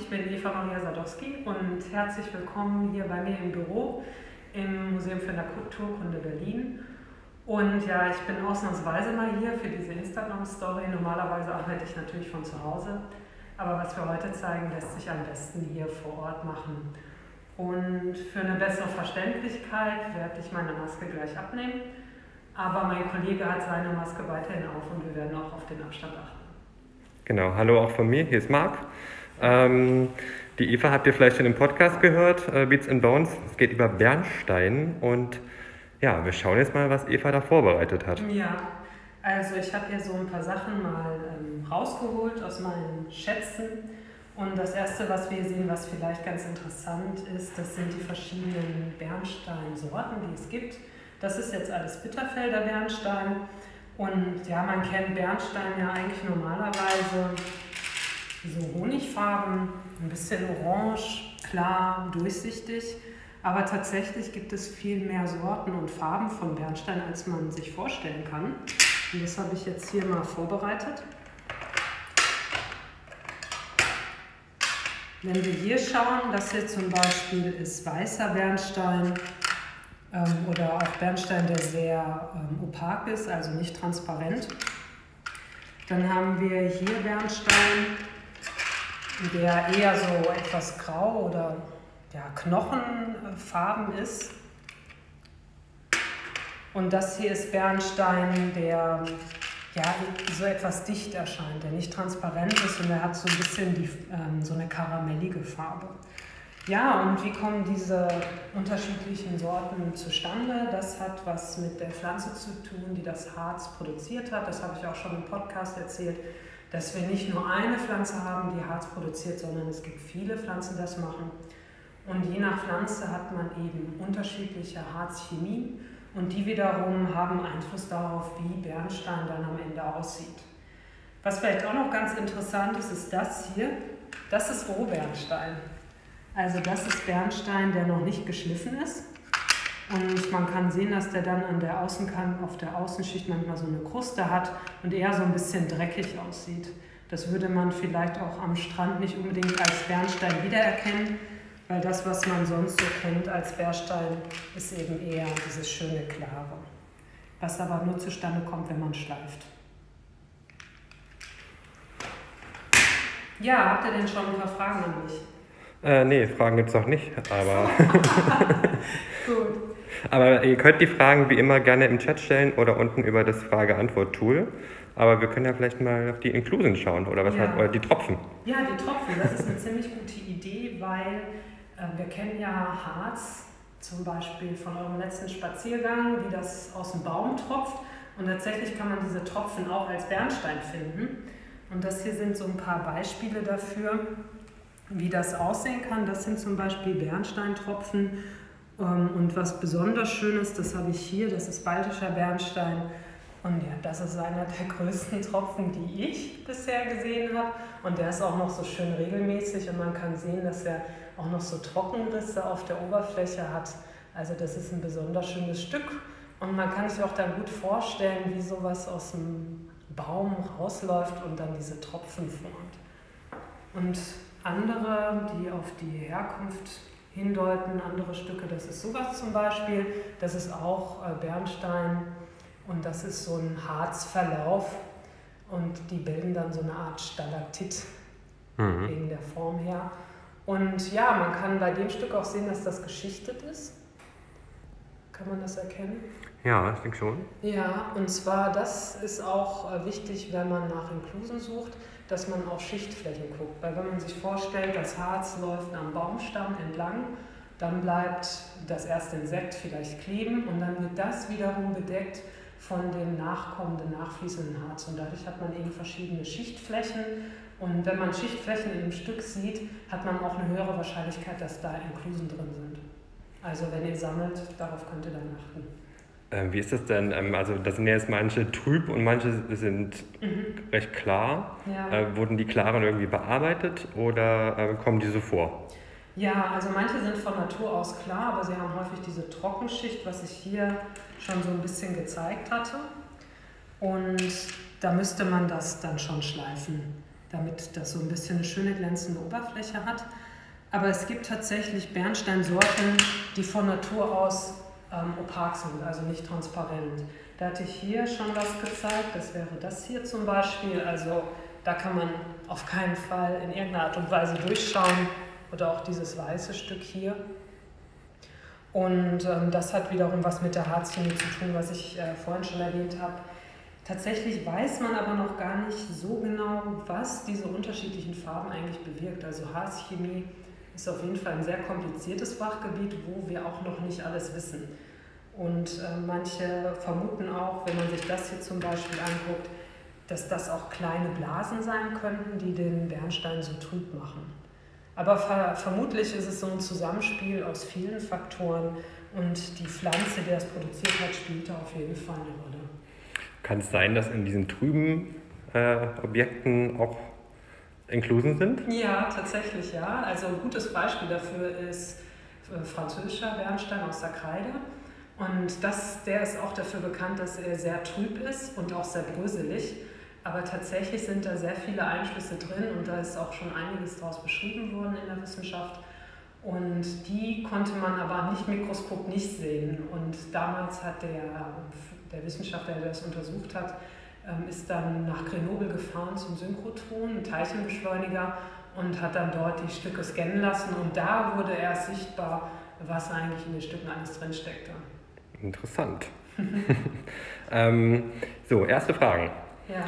ich bin Eva-Maria Sadowski und herzlich willkommen hier bei mir im Büro im Museum für Naturkunde Berlin. Und ja, ich bin ausnahmsweise mal hier für diese Instagram-Story. Normalerweise arbeite ich natürlich von zu Hause, aber was wir heute zeigen, lässt sich am besten hier vor Ort machen. Und für eine bessere Verständlichkeit werde ich meine Maske gleich abnehmen, aber mein Kollege hat seine Maske weiterhin auf und wir werden auch auf den Abstand achten. Genau, hallo auch von mir, hier ist Marc. Die Eva habt ihr vielleicht schon im Podcast gehört, Beats and Bones, es geht über Bernstein und ja, wir schauen jetzt mal, was Eva da vorbereitet hat. Ja, also ich habe hier so ein paar Sachen mal rausgeholt aus meinen Schätzen und das erste, was wir sehen, was vielleicht ganz interessant ist, das sind die verschiedenen Bernsteinsorten, die es gibt. Das ist jetzt alles Bitterfelder Bernstein. Und ja, man kennt Bernstein ja eigentlich normalerweise so honigfarben, ein bisschen orange, klar, durchsichtig. Aber tatsächlich gibt es viel mehr Sorten und Farben von Bernstein, als man sich vorstellen kann. Und das habe ich jetzt hier mal vorbereitet. Wenn wir hier schauen, das hier zum Beispiel ist weißer Bernstein. Oder auch Bernstein, der sehr opak ist, also nicht transparent. Dann haben wir hier Bernstein, der eher so etwas grau oder ja, knochenfarben ist. Und das hier ist Bernstein, der ja, so etwas dicht erscheint, der nicht transparent ist und der hat so ein bisschen die, so eine karamellige Farbe. Ja, und wie kommen diese unterschiedlichen Sorten zustande? Das hat was mit der Pflanze zu tun, die das Harz produziert hat. Das habe ich auch schon im Podcast erzählt, dass wir nicht nur eine Pflanze haben, die Harz produziert, sondern es gibt viele Pflanzen, die das machen. Und je nach Pflanze hat man eben unterschiedliche Harzchemien und die wiederum haben Einfluss darauf, wie Bernstein dann am Ende aussieht. Was vielleicht auch noch ganz interessant ist, ist das hier. Das ist Rohbernstein. Also das ist Bernstein, der noch nicht geschliffen ist und man kann sehen, dass der dann an der Außenkante, auf der Außenschicht manchmal so eine Kruste hat und eher so ein bisschen dreckig aussieht. Das würde man vielleicht auch am Strand nicht unbedingt als Bernstein wiedererkennen, weil das, was man sonst so kennt als Bernstein, ist eben eher dieses schöne Klare, was aber nur zustande kommt, wenn man schleift. Ja, habt ihr denn schon ein paar Fragen an mich? Nee, Fragen gibt es auch nicht, aber, gut. Aber ihr könnt die Fragen wie immer gerne im Chat stellen oder unten über das Frage-Antwort-Tool. Aber wir können ja vielleicht mal auf die Inklusen schauen oder was ja. Oder die Tropfen. Ja, die Tropfen, das ist eine ziemlich gute Idee, weil wir kennen ja Harz, zum Beispiel von eurem letzten Spaziergang, wie das aus dem Baum tropft. Und tatsächlich kann man diese Tropfen auch als Bernstein finden. Und das hier sind so ein paar Beispiele dafür, wie das aussehen kann. Das sind zum Beispiel Bernsteintropfen und was besonders Schönes, das habe ich hier, das ist baltischer Bernstein und ja, das ist einer der größten Tropfen, die ich bisher gesehen habe und der ist auch noch so schön regelmäßig und man kann sehen, dass er auch noch so Trockenrisse auf der Oberfläche hat. Also das ist ein besonders schönes Stück und man kann sich auch dann gut vorstellen, wie sowas aus dem Baum rausläuft und dann diese Tropfen formt. Und andere, die auf die Herkunft hindeuten, andere Stücke, das ist sowas zum Beispiel, das ist auch Bernstein und das ist so ein Harzverlauf und die bilden dann so eine Art Stalaktit wegen der Form her. Und ja, man kann bei dem Stück auch sehen, dass das geschichtet ist. Kann man das erkennen? Ja, ich denke schon. Ja, und zwar, das ist auch wichtig, wenn man nach Inklusen sucht, dass man auf Schichtflächen guckt. Weil wenn man sich vorstellt, das Harz läuft am Baumstamm entlang, dann bleibt das erste Insekt vielleicht kleben und dann wird das wiederum bedeckt von dem nachkommenden, nachfließenden Harz. Und dadurch hat man eben verschiedene Schichtflächen. Und wenn man Schichtflächen in einem Stück sieht, hat man auch eine höhere Wahrscheinlichkeit, dass da Inklusen drin sind. Also wenn ihr sammelt, darauf könnt ihr dann achten. Wie ist das denn? Also da sind ja jetzt manche trüb und manche sind recht klar. Ja. Wurden die klaren irgendwie bearbeitet oder kommen die so vor? Ja, also manche sind von Natur aus klar, aber sie haben häufig diese Trockenschicht, was ich hier schon so ein bisschen gezeigt hatte. Und da müsste man das dann schon schleifen. damit das so ein bisschen eine schöne glänzende Oberfläche hat. Aber es gibt tatsächlich Bernsteinsorten, die von Natur aus opak sind, also nicht transparent. Da hatte ich hier schon was gezeigt, das wäre das hier zum Beispiel. Also da kann man auf keinen Fall in irgendeiner Art und Weise durchschauen. Oder auch dieses weiße Stück hier. Und das hat wiederum was mit der Harzchemie zu tun, was ich vorhin schon erwähnt habe. Tatsächlich weiß man aber noch gar nicht so genau, was diese unterschiedlichen Farben eigentlich bewirkt. Also Harzchemie ist auf jeden Fall ein sehr kompliziertes Fachgebiet, wo wir auch noch nicht alles wissen. Und manche vermuten auch, wenn man sich das hier zum Beispiel anguckt, dass das auch kleine Blasen sein könnten, die den Bernstein so trüb machen. Aber vermutlich ist es so ein Zusammenspiel aus vielen Faktoren und die Pflanze, die das produziert hat, spielt da auf jeden Fall eine Rolle. Kann es sein, dass in diesen trüben Objekten auch Inklusen sind? Ja, tatsächlich ja. Also ein gutes Beispiel dafür ist französischer Bernstein aus der Kreide. Und der ist auch dafür bekannt, dass er sehr trüb ist und auch sehr bröselig. Aber tatsächlich sind da sehr viele Einflüsse drin und da ist auch schon einiges daraus beschrieben worden in der Wissenschaft. Und die konnte man aber nicht Mikroskop nicht sehen. Und damals hat der Wissenschaftler, der das untersucht hat, ist dann nach Grenoble gefahren zum Synchrotron, einen Teilchenbeschleuniger, und hat dann dort die Stücke scannen lassen. Und da wurde erst sichtbar, was eigentlich in den Stücken alles drin steckte. Interessant. So, erste Fragen. Ja.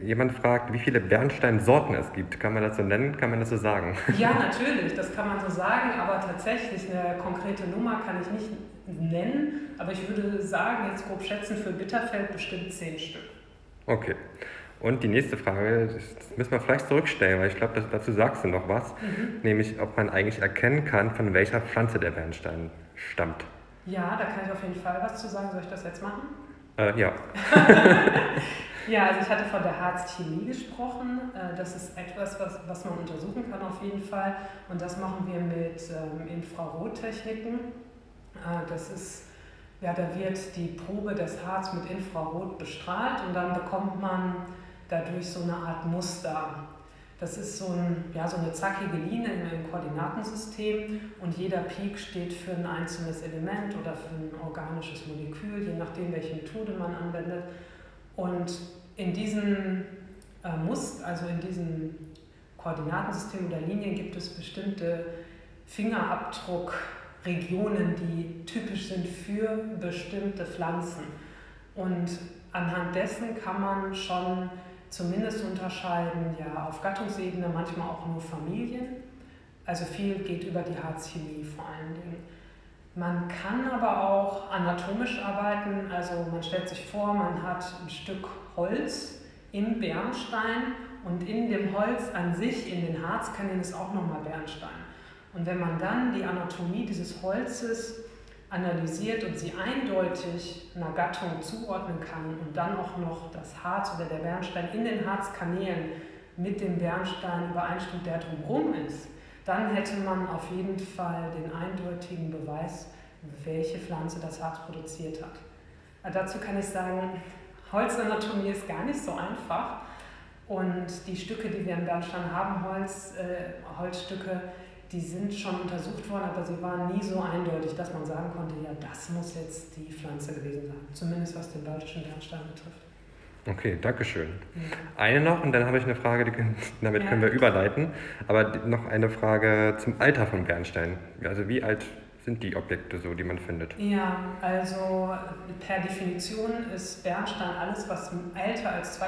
Jemand fragt, wie viele Bernsteinsorten es gibt. Kann man das so nennen? Kann man das so sagen? Ja, natürlich, das kann man so sagen, aber tatsächlich eine konkrete Nummer kann ich nicht nennen. Aber ich würde sagen, jetzt grob schätzen, für Bitterfeld bestimmt 10 Stück. Okay. Und die nächste Frage, das müssen wir vielleicht zurückstellen, weil ich glaube, dazu sagst du noch was. Mhm. Nämlich, ob man eigentlich erkennen kann, von welcher Pflanze der Bernstein stammt. Ja, da kann ich auf jeden Fall was zu sagen. Soll ich das jetzt machen? Ja. Ja, also ich hatte von der Harzchemie gesprochen. Das ist etwas, was man untersuchen kann auf jeden Fall. Und das machen wir mit Infrarottechniken. Da wird die Probe des Harz mit Infrarot bestrahlt und dann bekommt man dadurch so eine Art Muster. Das ist so eine zackige Linie im Koordinatensystem und jeder Peak steht für ein einzelnes Element oder für ein organisches Molekül, je nachdem, welche Methode man anwendet. Und in diesem diesem Koordinatensystem oder Linien gibt es bestimmte Fingerabdruckregionen, die typisch sind für bestimmte Pflanzen. Und anhand dessen kann man schon zumindest unterscheiden, ja, auf Gattungsebene, manchmal auch nur Familien. Also viel geht über die Harzchemie vor allen Dingen. Man kann aber auch anatomisch arbeiten, also man stellt sich vor, man hat ein Stück Holz im Bernstein und in dem Holz an sich, in den Harzkanälen, ist auch nochmal Bernstein. Und wenn man dann die Anatomie dieses Holzes analysiert und sie eindeutig einer Gattung zuordnen kann und dann auch noch das Harz oder der Bernstein in den Harzkanälen mit dem Bernstein übereinstimmt, der drumherum ist, dann hätte man auf jeden Fall den eindeutigen Beweis, welche Pflanze das Harz produziert hat. Aber dazu kann ich sagen, Holzanatomie ist gar nicht so einfach und die Stücke, die wir im Bernstein haben, Holzstücke, die sind schon untersucht worden, aber sie waren nie so eindeutig, dass man sagen konnte, ja, das muss jetzt die Pflanze gewesen sein, zumindest was den baltischen Bernstein betrifft. Okay, dankeschön. Eine noch und dann habe ich eine Frage, damit können wir überleiten. Aber noch eine Frage zum Alter von Bernstein. Also wie alt sind die Objekte so, die man findet? Ja, also per Definition ist Bernstein alles, was älter als 2,5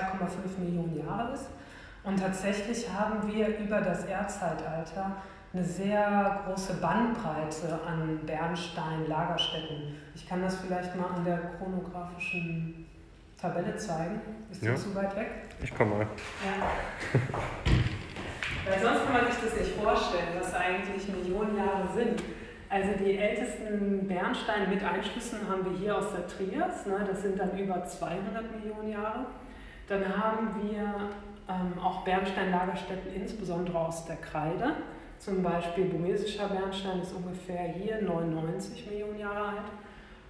Millionen Jahre ist. Und tatsächlich haben wir über das Erdzeitalter eine sehr große Bandbreite an Bernstein-Lagerstätten. Ich kann das vielleicht mal an der chronografischen Tabelle zeigen. Ist das zu weit weg? Ich komme mal. Ja. Weil sonst kann man sich das nicht vorstellen, was eigentlich Millionen Jahre sind. Also die ältesten Bernsteine mit Einschlüssen haben wir hier aus der Trias. Ne? Das sind dann über 200 Millionen Jahre. Dann haben wir auch Bernsteinlagerstätten, insbesondere aus der Kreide. Zum Beispiel burmesischer Bernstein ist ungefähr hier 99 Millionen Jahre alt.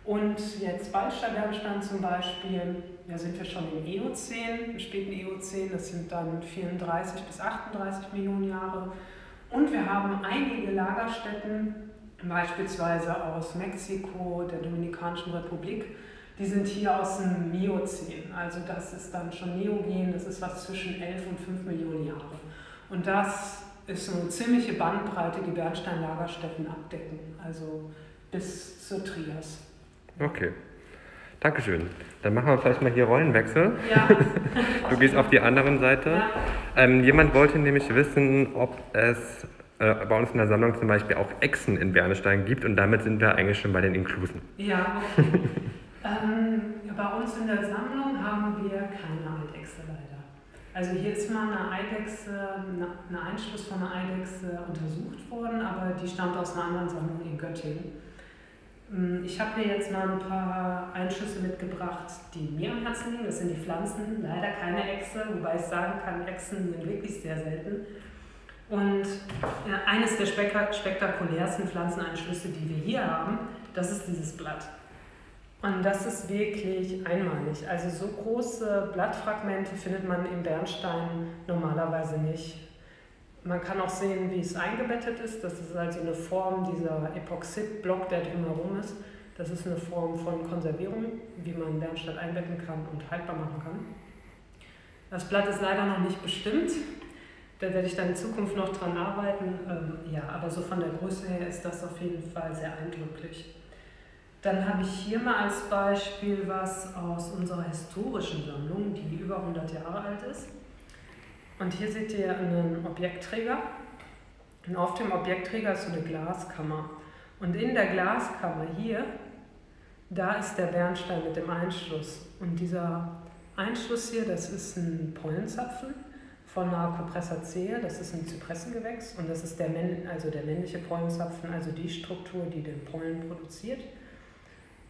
Und jetzt Spaltöffnung Bernstein zum Beispiel, da sind wir schon im Eozän, im späten Eozän, das sind dann 34 bis 38 Millionen Jahre. Und wir haben einige Lagerstätten, beispielsweise aus Mexiko, der Dominikanischen Republik, die sind hier aus dem Miozän, also das ist dann schon Neogen, das ist was zwischen 11 und 5 Millionen Jahre. Und das ist so eine ziemliche Bandbreite, die Bernstein-Lagerstätten abdecken, also bis zur Trias. Okay, Dankeschön. Dann machen wir vielleicht mal hier Rollenwechsel. Ja. Du gehst auf die andere Seite. Ja. Jemand wollte nämlich wissen, ob es bei uns in der Sammlung zum Beispiel auch Echsen in Bernstein gibt, und damit sind wir eigentlich schon bei den Inklusen. Ja, okay. Bei uns in der Sammlung haben wir keine Eidechse leider. Also hier ist mal eine Eidechse, ein Einschluss von einer Eidechse untersucht worden, aber die stammt aus einer anderen Sammlung in Göttingen. Ich habe mir jetzt mal ein paar Einschlüsse mitgebracht, die mir am Herzen liegen. Das sind die Pflanzen, leider keine Echse, wobei ich sagen kann, Echsen sind wirklich sehr selten. Und eines der spektakulärsten Pflanzeneinschlüsse, die wir hier haben, das ist dieses Blatt. Und das ist wirklich einmalig. Also so große Blattfragmente findet man im Bernstein normalerweise nicht. Man kann auch sehen, wie es eingebettet ist. Das ist also eine Form, dieser Epoxidblock, der drumherum ist. Das ist eine Form von Konservierung, wie man Bernstein einbetten kann und haltbar machen kann. Das Blatt ist leider noch nicht bestimmt. Da werde ich dann in Zukunft noch dran arbeiten. Ja, aber so von der Größe her ist das auf jeden Fall sehr eindrücklich. Dann habe ich hier mal als Beispiel was aus unserer historischen Sammlung, die über 100 Jahre alt ist. Und hier seht ihr einen Objektträger, und auf dem Objektträger ist so eine Glaskammer. Und in der Glaskammer hier, da ist der Bernstein mit dem Einschluss. Und dieser Einschluss hier, das ist ein Pollenzapfen von einer Compressaceae, das ist ein Zypressengewächs, und das ist der männliche Pollenzapfen, also die Struktur, die den Pollen produziert.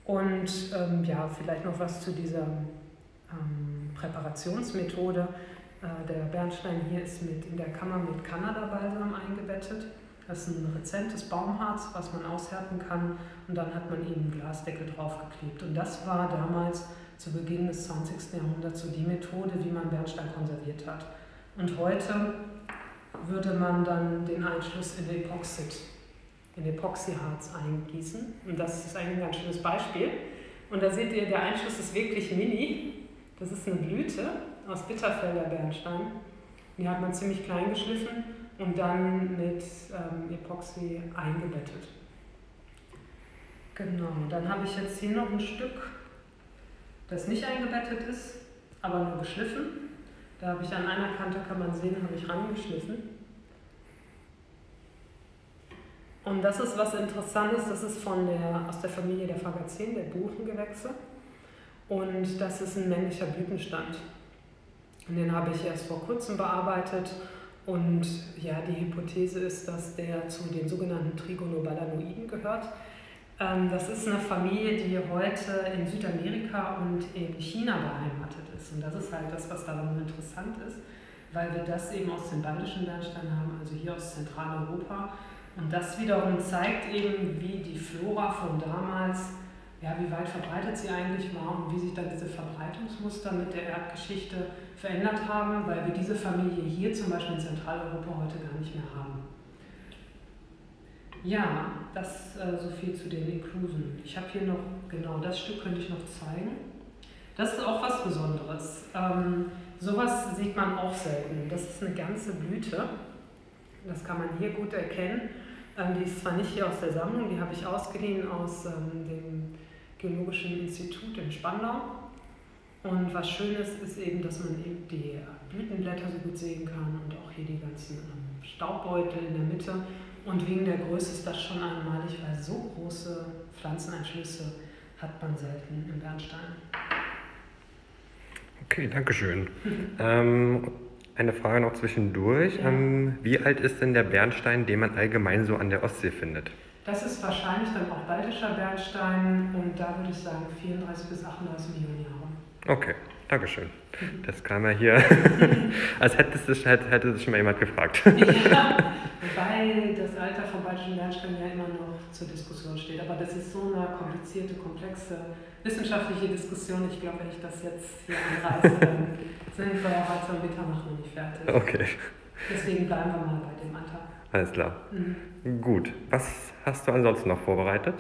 Und ja, vielleicht noch was zu dieser Präparationsmethode. Der Bernstein hier ist in der Kammer mit Kanada-Balsam eingebettet. Das ist ein rezentes Baumharz, was man aushärten kann, und dann hat man eben einen Glasdeckel draufgeklebt. Und das war damals zu Beginn des 20. Jahrhunderts so die Methode, wie man Bernstein konserviert hat. Und heute würde man dann den Einschluss in Epoxidharz eingießen. Und das ist eigentlich ein ganz schönes Beispiel. Und da seht ihr, der Einschluss ist wirklich mini. Das ist eine Blüte aus Bitterfelder Bernstein. Die hat man ziemlich klein geschliffen und dann mit Epoxy eingebettet. Genau, dann habe ich jetzt hier noch ein Stück, das nicht eingebettet ist, aber nur geschliffen. Da habe ich an einer Kante, kann man sehen, habe ich rangeschliffen. Und das ist was Interessantes, das ist aus der Familie der Fagaceen, der Buchengewächse. Und das ist ein männlicher Blütenstand. Und den habe ich erst vor kurzem bearbeitet, und ja, die Hypothese ist, dass der zu den sogenannten Trigonobaladoiden gehört. Das ist eine Familie, die heute in Südamerika und in China beheimatet ist, und das ist halt das, was daran interessant ist, weil wir das eben aus dem baltischen Bernstein haben, also hier aus Zentraleuropa, und das wiederum zeigt eben, wie die Flora von damals, ja, wie weit verbreitet sie eigentlich war und wie sich dann diese Verbreitungsmuster mit der Erdgeschichte verändert haben, weil wir diese Familie hier zum Beispiel in Zentraleuropa heute gar nicht mehr haben. Ja, das so viel zu den Inklusen. Ich habe hier noch, genau, das Stück könnte ich noch zeigen. Das ist auch was Besonderes. Sowas sieht man auch selten. Das ist eine ganze Blüte. Das kann man hier gut erkennen. Die ist zwar nicht hier aus der Sammlung, die habe ich ausgeliehen aus dem Geologischen Institut in Spandau. Und was schön ist, ist eben, dass man eben die Blütenblätter so gut sehen kann und auch hier die ganzen Staubbeutel in der Mitte. Und wegen der Größe ist das schon einmalig, weil so große Pflanzeneinschlüsse hat man selten im Bernstein. Okay, Dankeschön. Eine Frage noch zwischendurch. Ja. Wie alt ist denn der Bernstein, den man allgemein so an der Ostsee findet? Das ist wahrscheinlich dann auch baltischer Bernstein, und da würde ich sagen 34 bis 38 Millionen Jahre. Okay, Dankeschön. Das kam ja hier, als hätte es schon mal jemand gefragt. Ja, wobei wobei das Alter von baltischen Bernstein ja immer noch zur Diskussion steht. Aber das ist so eine komplizierte, komplexe wissenschaftliche Diskussion. Ich glaube, wenn ich das jetzt hier anreiße, dann sind wir ja heute am Mitternacht noch nicht fertig. Okay. Deswegen bleiben wir mal bei dem Alter. Alles klar. Mhm. Gut. Was hast du ansonsten noch vorbereitet?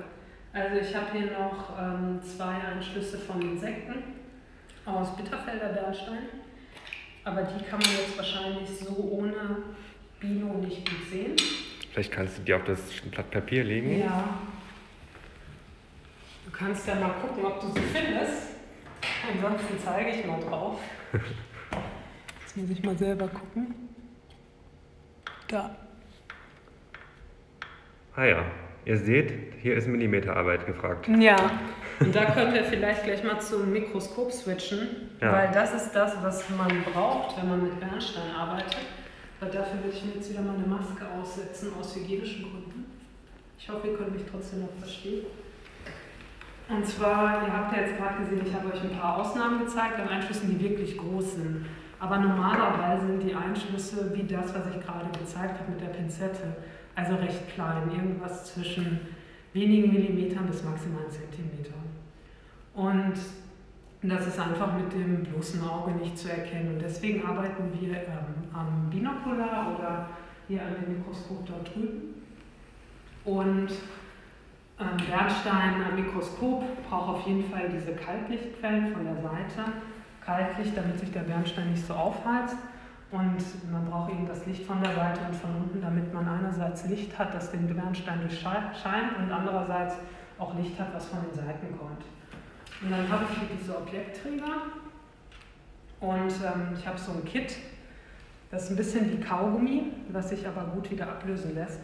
Also ich habe hier noch zwei Einschlüsse von Insekten aus Bitterfelder Bernstein. Aber die kann man jetzt wahrscheinlich so ohne Bino nicht gut sehen. Vielleicht kannst du die auf das Blatt Papier legen. Ja. Du kannst ja mal gucken, ob du sie findest. Ansonsten zeige ich mal drauf. Jetzt muss ich mal selber gucken. Da. Ah ja, ihr seht, hier ist Millimeterarbeit gefragt. Ja, und da können wir vielleicht gleich mal zum Mikroskop switchen, ja. Weil das ist das, was man braucht, wenn man mit Bernstein arbeitet. Weil dafür würde ich mir jetzt wieder mal eine Maske aussetzen, aus hygienischen Gründen. Ich hoffe, ihr könnt mich trotzdem noch verstehen. Und zwar, ihr habt ja jetzt gerade gesehen, ich habe euch ein paar Ausnahmen gezeigt, an Einschlüssen die wirklich großen. Aber normalerweise sind die Einschlüsse wie das, was ich gerade gezeigt habe mit der Pinzette, also recht klein, irgendwas zwischen wenigen Millimetern bis maximal Zentimetern. Und das ist einfach mit dem bloßen Auge nicht zu erkennen. Und deswegen arbeiten wir am Binokular oder hier an dem Mikroskop dort drüben. Und Bernstein am Mikroskop braucht auf jeden Fall diese Kaltlichtquellen von der Seite. Kaltlicht, damit sich der Bernstein nicht so aufheizt. Und man braucht eben das Licht von der Seite und von unten, damit man einerseits Licht hat, das den Bernstein durchscheint und andererseits auch Licht hat, was von den Seiten kommt. Und dann habe ich hier diese Objektträger und ich habe so ein Kit, das ist ein bisschen wie Kaugummi, was sich aber gut wieder ablösen lässt.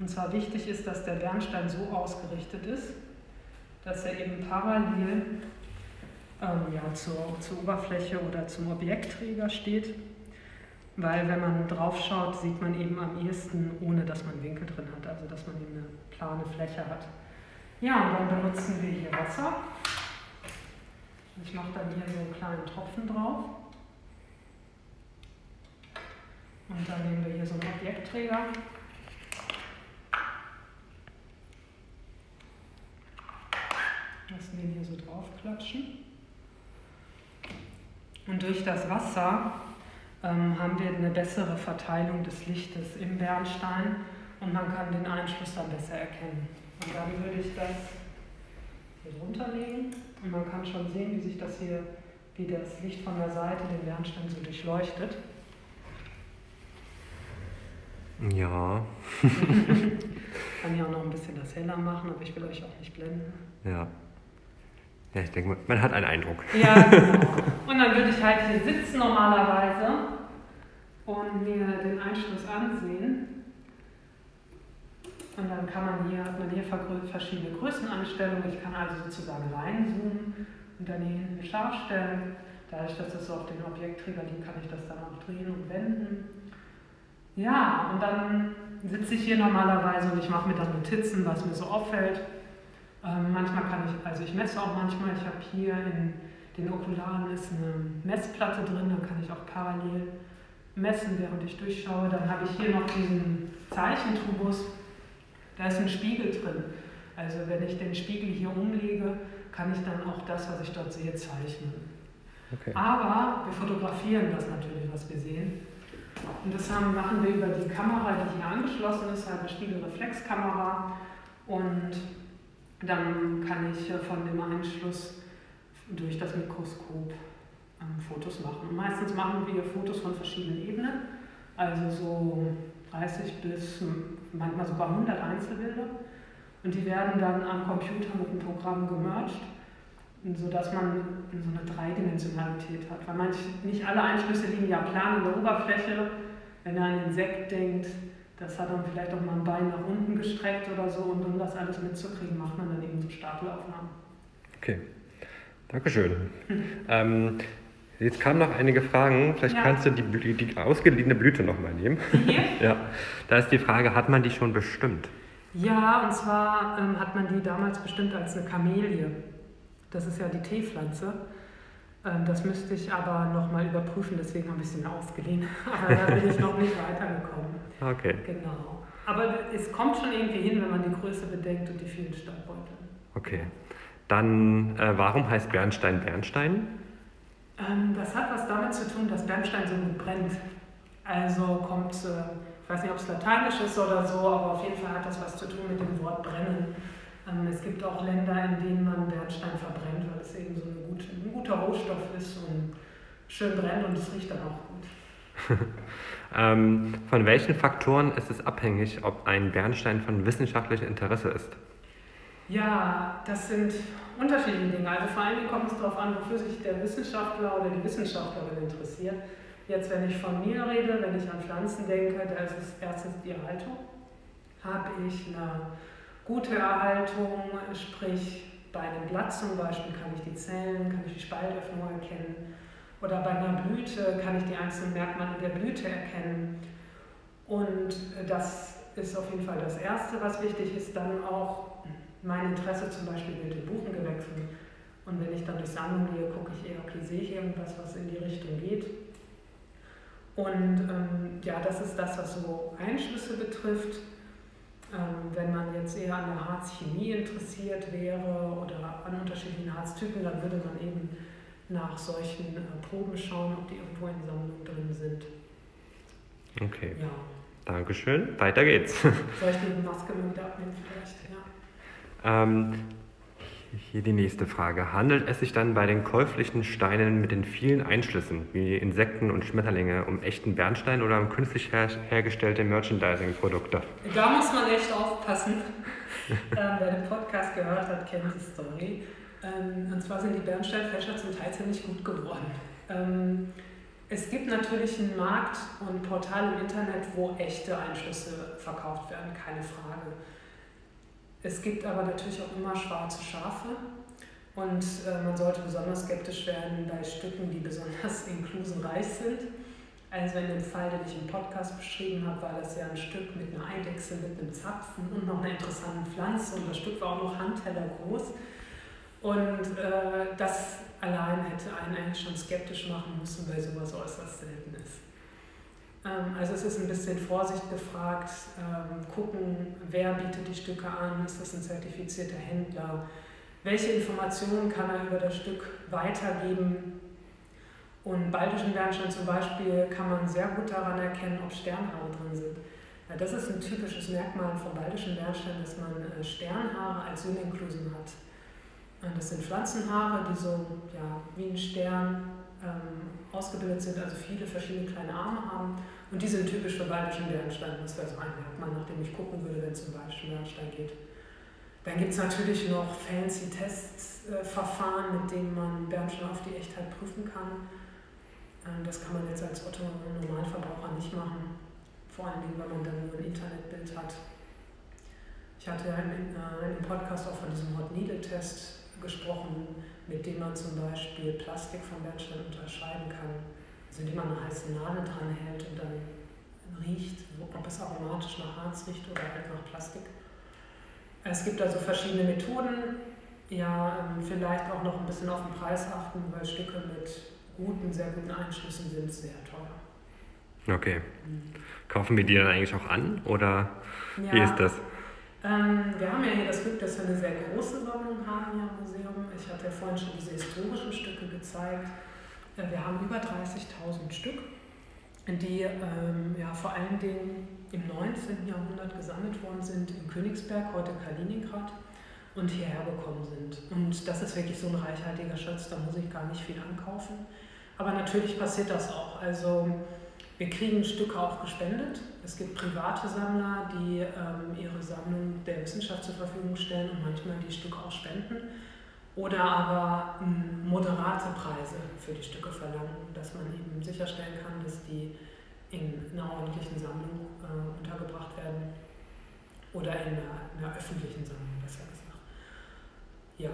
Und zwar wichtig ist, dass der Bernstein so ausgerichtet ist, dass er eben parallel zur Oberfläche oder zum Objektträger steht. Weil wenn man drauf schaut, sieht man eben am ehesten, ohne dass man Winkel drin hat, also dass man eben eine plane Fläche hat. Ja, und dann benutzen wir hier Wasser. Ich mache dann hier so einen kleinen Tropfen drauf. Und dann nehmen wir hier so einen Objektträger. Lassen den hier so drauf klatschen. Und durch das Wasser haben wir eine bessere Verteilung des Lichtes im Bernstein und man kann den Einschluss dann besser erkennen. Und dann würde ich das hier runterlegen und man kann schon sehen, wie sich das hier, wie das Licht von der Seite den Bernstein so durchleuchtet. Ja. Ich kann ja auch noch ein bisschen das heller machen, aber ich will euch auch nicht blenden. Ja. Ja, ich denke, man hat einen Eindruck. Ja, genau. Und dann würde ich halt hier sitzen normalerweise und mir den Einschluss ansehen. Und dann kann man hier, hat man hier verschiedene Größeneinstellungen. Ich kann also sozusagen reinzoomen und dann hier hinten scharf stellen. Dadurch, dass das so auf den Objektträger liegt, kann ich das dann auch drehen und wenden. Ja, und dann sitze ich hier normalerweise und ich mache mir dann Notizen, was mir so auffällt. Manchmal kann ich, also ich messe auch manchmal, ich habe hier in den Okularen ist eine Messplatte drin, dann kann ich auch parallel messen, während ich durchschaue. Dann habe ich hier noch diesen Zeichentrubus, da ist ein Spiegel drin. Also wenn ich den Spiegel hier umlege, kann ich dann auch das, was ich dort sehe, zeichnen. Okay. Aber wir fotografieren das natürlich, was wir sehen. Und das machen wir über die Kamera, die hier angeschlossen ist, eine Spiegelreflexkamera. Und dann kann ich von dem Einschluss durch das Mikroskop Fotos machen. Und meistens machen wir Fotos von verschiedenen Ebenen, also so 30 bis manchmal sogar 100 Einzelbilder. Und die werden dann am Computer mit dem Programm gemerged, sodass man so eine Dreidimensionalität hat. Weil nicht alle Einschlüsse liegen ja plan in der Oberfläche. Wenn er an ein Insekt denkt, das hat dann vielleicht auch mal ein Bein nach unten gestreckt oder so. Und um das alles mitzukriegen, macht man dann eben so Stapelaufnahmen. Okay, Dankeschön. Jetzt kamen noch einige Fragen. Vielleicht kannst du die ausgeliehene Blüte nochmal nehmen. Hier? Ja. Da ist die Frage, hat man die schon bestimmt? Ja, und zwar hat man die damals bestimmt als eine Kamelie. Das ist ja die Teepflanze. Das müsste ich aber nochmal überprüfen, deswegen habe ich sie mir ausgeliehen. Aber da bin ich noch nicht weitergekommen. Okay. Genau. Aber es kommt schon irgendwie hin, wenn man die Größe bedeckt und die vielen Staubbeutel. Okay. Dann, warum heißt Bernstein Bernstein? Das hat was damit zu tun, dass Bernstein so gut brennt. Also kommt, ich weiß nicht, ob es lateinisch ist oder so, aber auf jeden Fall hat das was zu tun mit dem Wort brennen. Es gibt auch Länder, in denen man Bernstein verbrennt, weil es eben so ein guter Rohstoff ist und schön brennt und es riecht dann auch gut. Von welchen Faktoren ist es abhängig, ob ein Bernstein von wissenschaftlichem Interesse ist? Ja, das sind unterschiedliche Dinge. Also vor allem kommt es darauf an, wofür sich der Wissenschaftler oder die Wissenschaftlerin interessiert. Jetzt, wenn ich von mir rede, wenn ich an Pflanzen denke, da ist es erstens die Erhaltung. Habe ich eine gute Erhaltung, sprich bei einem Blatt zum Beispiel kann ich die Zellen, kann ich die Spaltöffnung erkennen. Oder bei einer Blüte kann ich die einzelnen Merkmale der Blüte erkennen. Und das ist auf jeden Fall das Erste, was wichtig ist. Dann auch mein Interesse zum Beispiel mit den Buchengewächsen. Und wenn ich dann durchs Sammlung gehe, gucke ich eher, okay, sehe ich irgendwas, was in die Richtung geht. Und ja, das ist das, was so Einschlüsse betrifft. Wenn man jetzt eher an der Harzchemie interessiert wäre oder an unterschiedlichen Harztypen, dann würde man eben nach solchen Proben schauen, ob die irgendwo in Sammlung drin sind. Okay. Ja. Dankeschön. Weiter geht's. Soll ich die Maske mit abnehmen vielleicht? Ja. Hier die nächste Frage. Handelt es sich dann bei den käuflichen Steinen mit den vielen Einschlüssen, wie Insekten und Schmetterlinge, um echten Bernstein oder um künstlich hergestellte Merchandising-Produkte? Da muss man echt aufpassen. Wer den Podcast gehört hat, kennt die Story. Und zwar sind die Bernsteinfäscher zum Teil ziemlich gut geworden. Es gibt natürlich einen Markt und Portale im Internet, wo echte Einschlüsse verkauft werden, keine Frage. Es gibt aber natürlich auch immer schwarze Schafe und man sollte besonders skeptisch werden bei Stücken, die besonders inklusenreich sind. Also in dem Fall, den ich im Podcast beschrieben habe, war das ja ein Stück mit einer Eidechse, mit einem Zapfen und noch einer interessanten Pflanze und das Stück war auch noch Handteller groß. Und das allein hätte einen eigentlich schon skeptisch machen müssen, weil sowas äußerst selten ist. Also es ist ein bisschen Vorsicht gefragt, gucken, wer bietet die Stücke an, ist das ein zertifizierter Händler, welche Informationen kann er über das Stück weitergeben. Und baltischen Bernstein zum Beispiel kann man sehr gut daran erkennen, ob Sternhaare drin sind. Ja, das ist ein typisches Merkmal von baltischen Bernstein, dass man Sternhaare als Symbinklusen hat. Das sind Pflanzenhaare, die so ja, wie ein Stern ausgebildet sind, also viele verschiedene kleine Arme haben. Und die sind typisch für baltischen Bernstein. Das wäre so ein Merkmal, nach dem ich gucken würde, wenn es um baltischen Bernstein geht. Dann gibt es natürlich noch fancy Testverfahren, mit denen man Bernstein auf die Echtheit prüfen kann. Das kann man jetzt als Otto-Normalverbraucher nicht machen. Vor allen Dingen, weil man dann nur ein Internetbild hat. Ich hatte ja im Podcast auch von diesem Hot-Needle-Test gesprochen, mit dem man zum Beispiel Plastik von Bernstein unterscheiden kann, also indem man eine heiße Nadel dran hält und dann riecht, ob es aromatisch nach Harz riecht oder halt nach Plastik. Es gibt also verschiedene Methoden, ja, vielleicht auch noch ein bisschen auf den Preis achten, weil Stücke mit guten, sehr guten Einschlüssen sind sehr teuer. Okay. Kaufen wir die dann eigentlich auch an oder wie ist das? Wir haben ja hier das Glück, dass wir eine sehr große Sammlung haben hier im Museum. Ich hatte ja vorhin schon diese historischen Stücke gezeigt. Wir haben über 30.000 Stück, die ja, vor allen Dingen im 19. Jahrhundert gesammelt worden sind, in Königsberg, heute Kaliningrad, und hierher gekommen sind. Und das ist wirklich so ein reichhaltiger Schatz, da muss ich gar nicht viel ankaufen. Aber natürlich passiert das auch. Also, wir kriegen Stücke auch gespendet. Es gibt private Sammler, die ihre Sammlung der Wissenschaft zur Verfügung stellen und manchmal die Stücke auch spenden. Oder aber moderate Preise für die Stücke verlangen, dass man eben sicherstellen kann, dass die in einer ordentlichen Sammlung untergebracht werden. Oder in einer öffentlichen Sammlung, besser gesagt. Ja,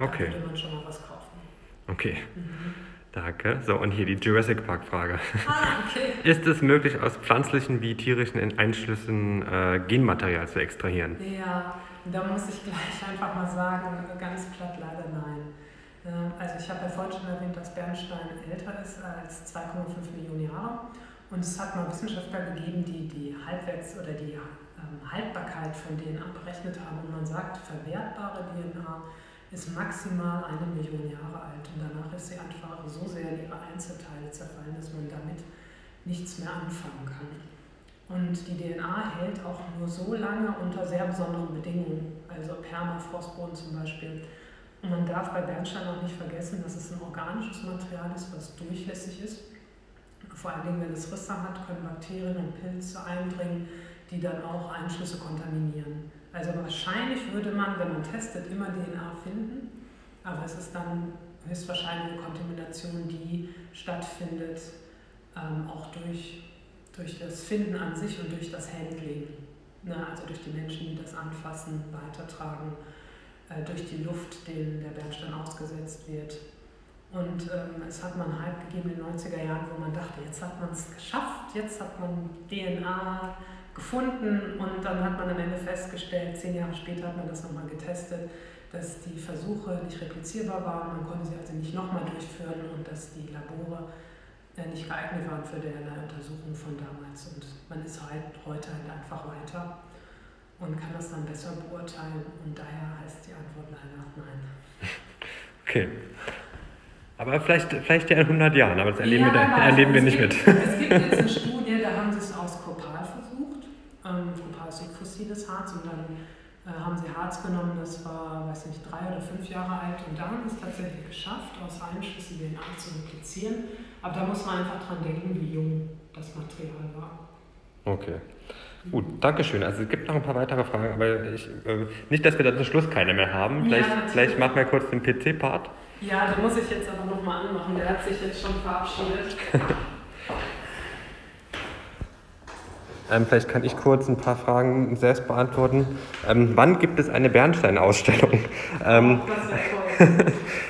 okay. Da würde man schon mal was kaufen. Okay. Mhm. Danke. So, und hier die Jurassic Park-Frage. Okay. Ist es möglich, aus pflanzlichen wie tierischen Einschlüssen Genmaterial zu extrahieren? Ja, da muss ich gleich einfach mal sagen, ganz platt leider nein. Also ich habe ja vorhin schon erwähnt, dass Bernstein älter ist als 2,5 Millionen Jahre. Und es hat mal Wissenschaftler gegeben, die die Halbwerts- oder die Haltbarkeit von DNA berechnet haben und man sagt, verwertbare DNA ist maximal 1 Million Jahre alt und danach ist die Erdfarbe so sehr in ihre Einzelteile zerfallen, dass man damit nichts mehr anfangen kann. Und die DNA hält auch nur so lange unter sehr besonderen Bedingungen, also Permafrostboden zum Beispiel. Und man darf bei Bernstein auch nicht vergessen, dass es ein organisches Material ist, was durchlässig ist. Vor allen Dingen, wenn es Risse hat, können Bakterien und Pilze eindringen, die dann auch Einschlüsse kontaminieren. Also wahrscheinlich würde man, wenn man testet, immer DNA finden, aber es ist dann höchstwahrscheinlich eine Kontamination, die stattfindet, auch durch das Finden an sich und durch das Handling, also durch die Menschen, die das anfassen, weitertragen, durch die Luft, denen der Bernstein ausgesetzt wird. Und es hat man Hype gegeben in den 90er Jahren, wo man dachte, jetzt hat man es geschafft, jetzt hat man DNA gefunden und dann hat man am Ende festgestellt, 10 Jahre später hat man das nochmal getestet, dass die Versuche nicht replizierbar waren, man konnte sie also nicht nochmal durchführen und dass die Labore nicht geeignet waren für derlei Untersuchungen von damals. Und man ist halt heute halt einfach weiter und kann das dann besser beurteilen und daher heißt die Antwort leider nein. Okay. Aber vielleicht ja in 100 Jahren, aber das erleben, ja, wir nicht mit. Es gibt jetzt eine Studie, da haben sie es aus Kopal versucht. Kopal ist fossiles Harz und dann haben sie Harz genommen, das war, weiß nicht, 3 oder 5 Jahre alt und da haben sie es tatsächlich geschafft, aus Einschlüssen DNA zu replizieren. Aber da muss man einfach dran denken, wie jung das Material war. Okay. Gut, dankeschön. Also es gibt noch ein paar weitere Fragen, aber nicht, dass wir dann zum Schluss keine mehr haben. Vielleicht machen wir kurz den PC-Part. Ja, den muss ich jetzt aber nochmal anmachen. Der hat sich jetzt schon verabschiedet. Vielleicht kann ich kurz ein paar Fragen selbst beantworten. Wann gibt es eine Bernstein-Ausstellung? Das ist toll.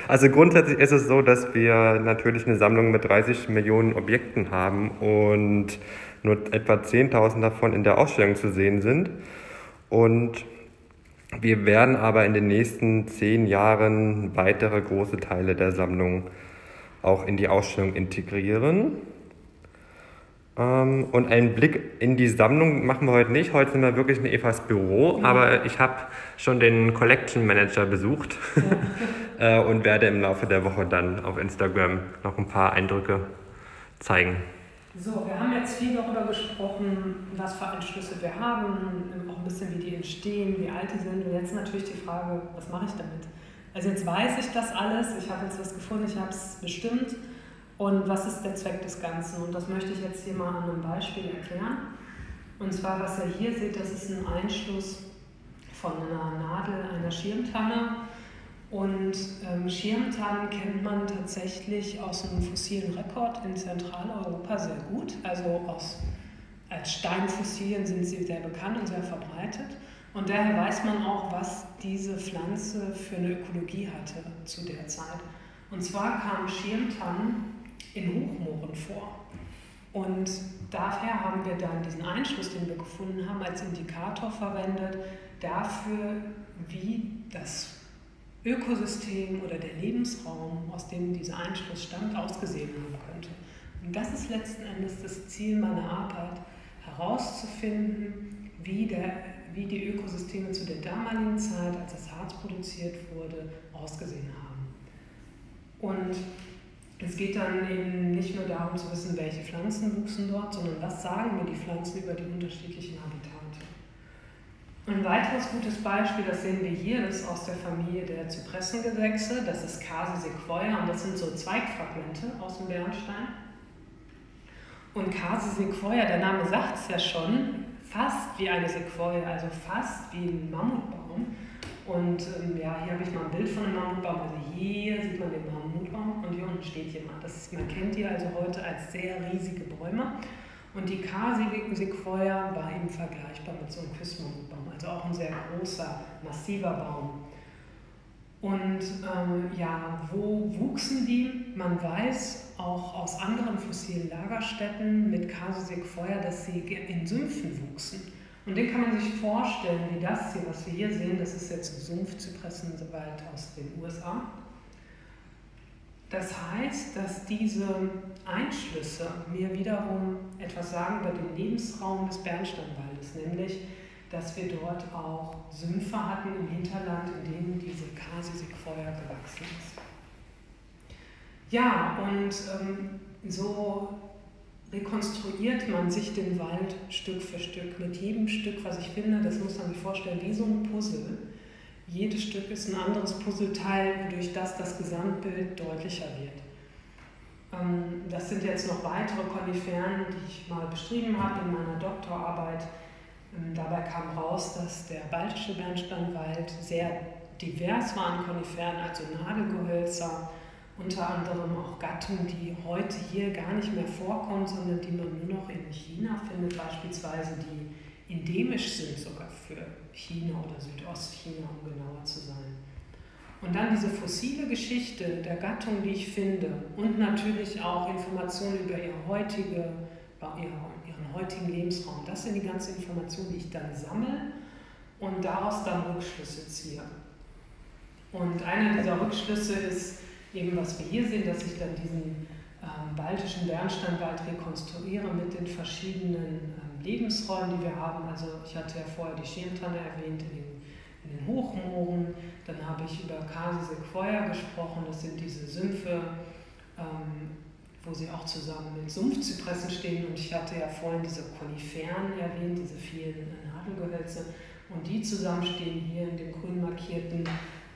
Also grundsätzlich ist es so, dass wir natürlich eine Sammlung mit 30 Millionen Objekten haben und nur etwa 10.000 davon in der Ausstellung zu sehen sind. Und wir werden aber in den nächsten 10 Jahren weitere große Teile der Sammlung auch in die Ausstellung integrieren. Und einen Blick in die Sammlung machen wir heute nicht. Heute sind wir wirklich in Evas Büro, aber ich habe schon den Collection Manager besucht und werde im Laufe der Woche dann auf Instagram noch ein paar Eindrücke zeigen. So, wir haben jetzt viel darüber gesprochen, was für Einschlüsse wir haben, auch ein bisschen wie die entstehen, wie alt die sind. Und jetzt natürlich die Frage, was mache ich damit? Also jetzt weiß ich das alles, ich habe jetzt was gefunden, ich habe es bestimmt. Und was ist der Zweck des Ganzen? Und das möchte ich jetzt hier mal an einem Beispiel erklären. Und zwar, was ihr hier seht, das ist ein Einschluss von einer Nadel einer Schirmtanne. Und Schirmtannen kennt man tatsächlich aus einem fossilen Rekord in Zentraleuropa sehr gut. Also als Steinfossilien sind sie sehr bekannt und sehr verbreitet. Und daher weiß man auch, was diese Pflanze für eine Ökologie hatte zu der Zeit. Und zwar kamen Schirmtannen in Hochmooren vor. Und daher haben wir dann diesen Einschluss, den wir gefunden haben, als Indikator verwendet dafür, wie das Ökosystem oder der Lebensraum, aus dem dieser Einschluss stammt, ausgesehen haben könnte. Und das ist letzten Endes das Ziel meiner Arbeit, herauszufinden, wie die Ökosysteme zu der damaligen Zeit, als das Harz produziert wurde, ausgesehen haben. Und es geht dann eben nicht nur darum zu wissen, welche Pflanzen wuchsen dort, sondern was sagen mir die Pflanzen über die unterschiedlichen Habitate. Ein weiteres gutes Beispiel, das sehen wir hier, das ist aus der Familie der Zypressengewächse. Das ist Sequoia und das sind so Zweigfragmente aus dem Bernstein. Und Sequoia, der Name sagt es ja schon, fast wie eine Sequoia, also fast wie ein Mammutbaum. Und ja, hier habe ich mal ein Bild von einem Mammutbaum. Also hier sieht man den Mammutbaum und hier unten steht jemand. Man kennt die also heute als sehr riesige Bäume. Und die Sequoia war eben vergleichbar mit so einem Küssmammutbaum, also auch ein sehr großer, massiver Baum. Und ja, wo wuchsen die? Man weiß auch aus anderen fossilen Lagerstätten mit Sequoia, dass sie in Sümpfen wuchsen. Und den kann man sich vorstellen, wie das hier, was wir hier sehen, das ist jetzt ein Sumpfzypressenwald aus den USA. Das heißt, dass diese Einschlüsse mir wiederum etwas sagen über den Lebensraum des Bernsteinwaldes, nämlich dass wir dort auch Sümpfe hatten im Hinterland, in denen diese Sequoia gewachsen ist. Ja, und so rekonstruiert man sich den Wald Stück für Stück. Mit jedem Stück, was ich finde, das muss man sich vorstellen, wie so ein Puzzle. Jedes Stück ist ein anderes Puzzleteil, wodurch das Gesamtbild deutlicher wird. Das sind jetzt noch weitere Koniferen, die ich mal beschrieben habe in meiner Doktorarbeit. Dabei kam raus, dass der baltische Bernsteinwald sehr divers war an Koniferen, also Nadelgehölzer, unter anderem auch Gattungen, die heute hier gar nicht mehr vorkommen, sondern die man nur noch in China findet, beispielsweise die endemisch sind sogar für China oder Südostchina, um genauer zu sein. Und dann diese fossile Geschichte der Gattung, die ich finde, und natürlich auch Informationen über ihren heutigen Lebensraum. Das sind die ganzen Informationen, die ich dann sammle und daraus dann Rückschlüsse ziehe. Und einer dieser Rückschlüsse ist eben, was wir hier sehen, dass ich dann diesen baltischen Bernsteinwald rekonstruiere mit den verschiedenen Lebensräumen, die wir haben. Also ich hatte ja vorher die Schirmtanne erwähnt in den Hochmooren. Dann habe ich über Sequoia gesprochen. Das sind diese Sümpfe, wo sie auch zusammen mit Sumpfzypressen stehen. Und ich hatte ja vorhin diese Koniferen erwähnt, diese vielen Nadelgehölze. Und die zusammen stehen hier in dem grün markierten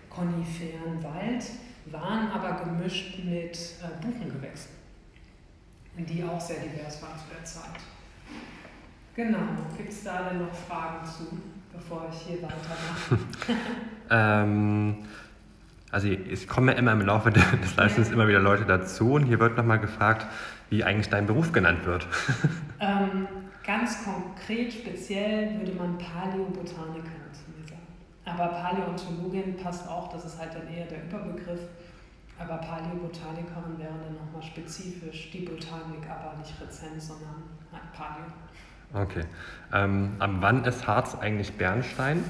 Koniferenwald, waren aber gemischt mit Buchengewächsen, die auch sehr divers waren zu der Zeit. Genau, gibt es da denn noch Fragen zu, bevor ich hier weitermache? Also es kommen ja immer im Laufe des Leistens immer wieder Leute dazu und hier wird nochmal gefragt, wie eigentlich dein Beruf genannt wird. Ganz konkret, speziell würde man Paläobotaniker zu mir sagen. Aber Paläontologin passt auch, das ist halt dann eher der Überbegriff. Aber Paläobotanikerin wäre dann nochmal spezifisch die Botanik, aber nicht Rezent, sondern halt Paleo. Okay. Ab wann ist Harz eigentlich Bernstein?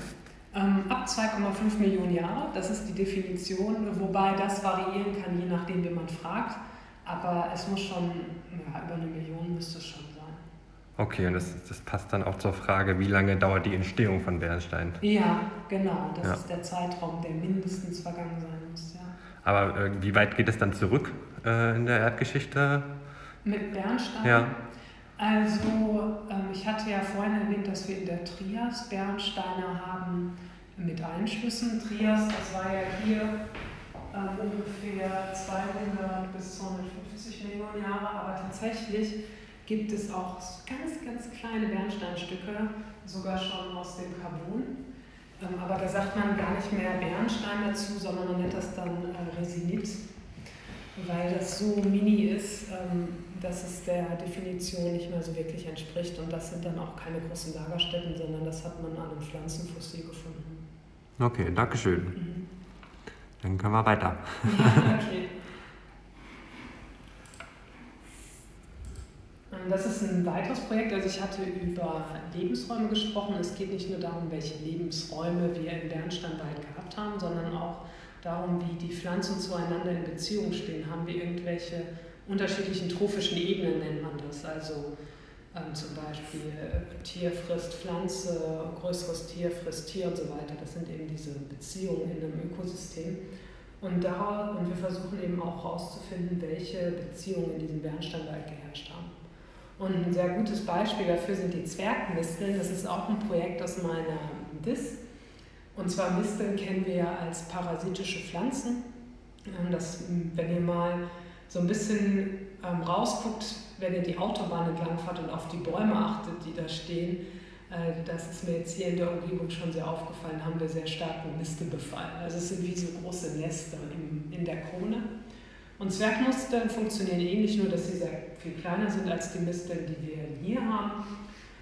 Ab 2,5 Millionen Jahre, das ist die Definition, wobei das variieren kann, je nachdem, wen man fragt. Aber es muss schon, ja, über 1 Million müsste es schon sein. Okay, und das passt dann auch zur Frage, wie lange dauert die Entstehung von Bernstein? Ja, genau, das ist der Zeitraum, der mindestens vergangen sein muss. Ja. Aber wie weit geht es dann zurück in der Erdgeschichte? Mit Bernstein? Ja. Also, ich hatte ja vorhin erwähnt, dass wir in der Trias Bernsteiner haben mit Einschlüssen. Trias, das war ja hier ungefähr 200 bis 250 Millionen Jahre, aber tatsächlich gibt es auch ganz, ganz kleine Bernsteinstücke, sogar schon aus dem Carbon. Aber da sagt man gar nicht mehr Bernstein dazu, sondern man nennt das dann Resinit, weil das so mini ist, dass es der Definition nicht mehr so wirklich entspricht. Und das sind dann auch keine großen Lagerstätten, sondern das hat man an einem Pflanzenfossil gefunden. Okay, dankeschön. Mhm. Dann können wir weiter. Ja, okay. Das ist ein weiteres Projekt, also ich hatte über Lebensräume gesprochen. Es geht nicht nur darum, welche Lebensräume wir im Bernsteinwald gehabt haben, sondern auch darum, wie die Pflanzen zueinander in Beziehung stehen. Haben wir irgendwelche unterschiedlichen trophischen Ebenen, nennt man das. Also zum Beispiel Tier frisst Pflanze, größeres Tier frisst Tier und so weiter. Das sind eben diese Beziehungen in einem Ökosystem. Und wir versuchen eben auch herauszufinden, welche Beziehungen in diesem Bernsteinwald geherrscht haben. Und ein sehr gutes Beispiel dafür sind die Zwergmisteln. Das ist auch ein Projekt aus meiner DIS. Und zwar Misteln kennen wir ja als parasitische Pflanzen. Das, wenn ihr mal so ein bisschen rausguckt, wenn ihr die Autobahn entlangfahrt und auf die Bäume achtet, die da stehen, das ist mir jetzt hier in der Umgebung schon sehr aufgefallen, haben wir sehr starken Mistelbefall. Also es sind wie so große Nester in der Krone. Und Zwergmisteln funktionieren ähnlich, nur dass sie sehr viel kleiner sind als die Misteln, die wir hier haben.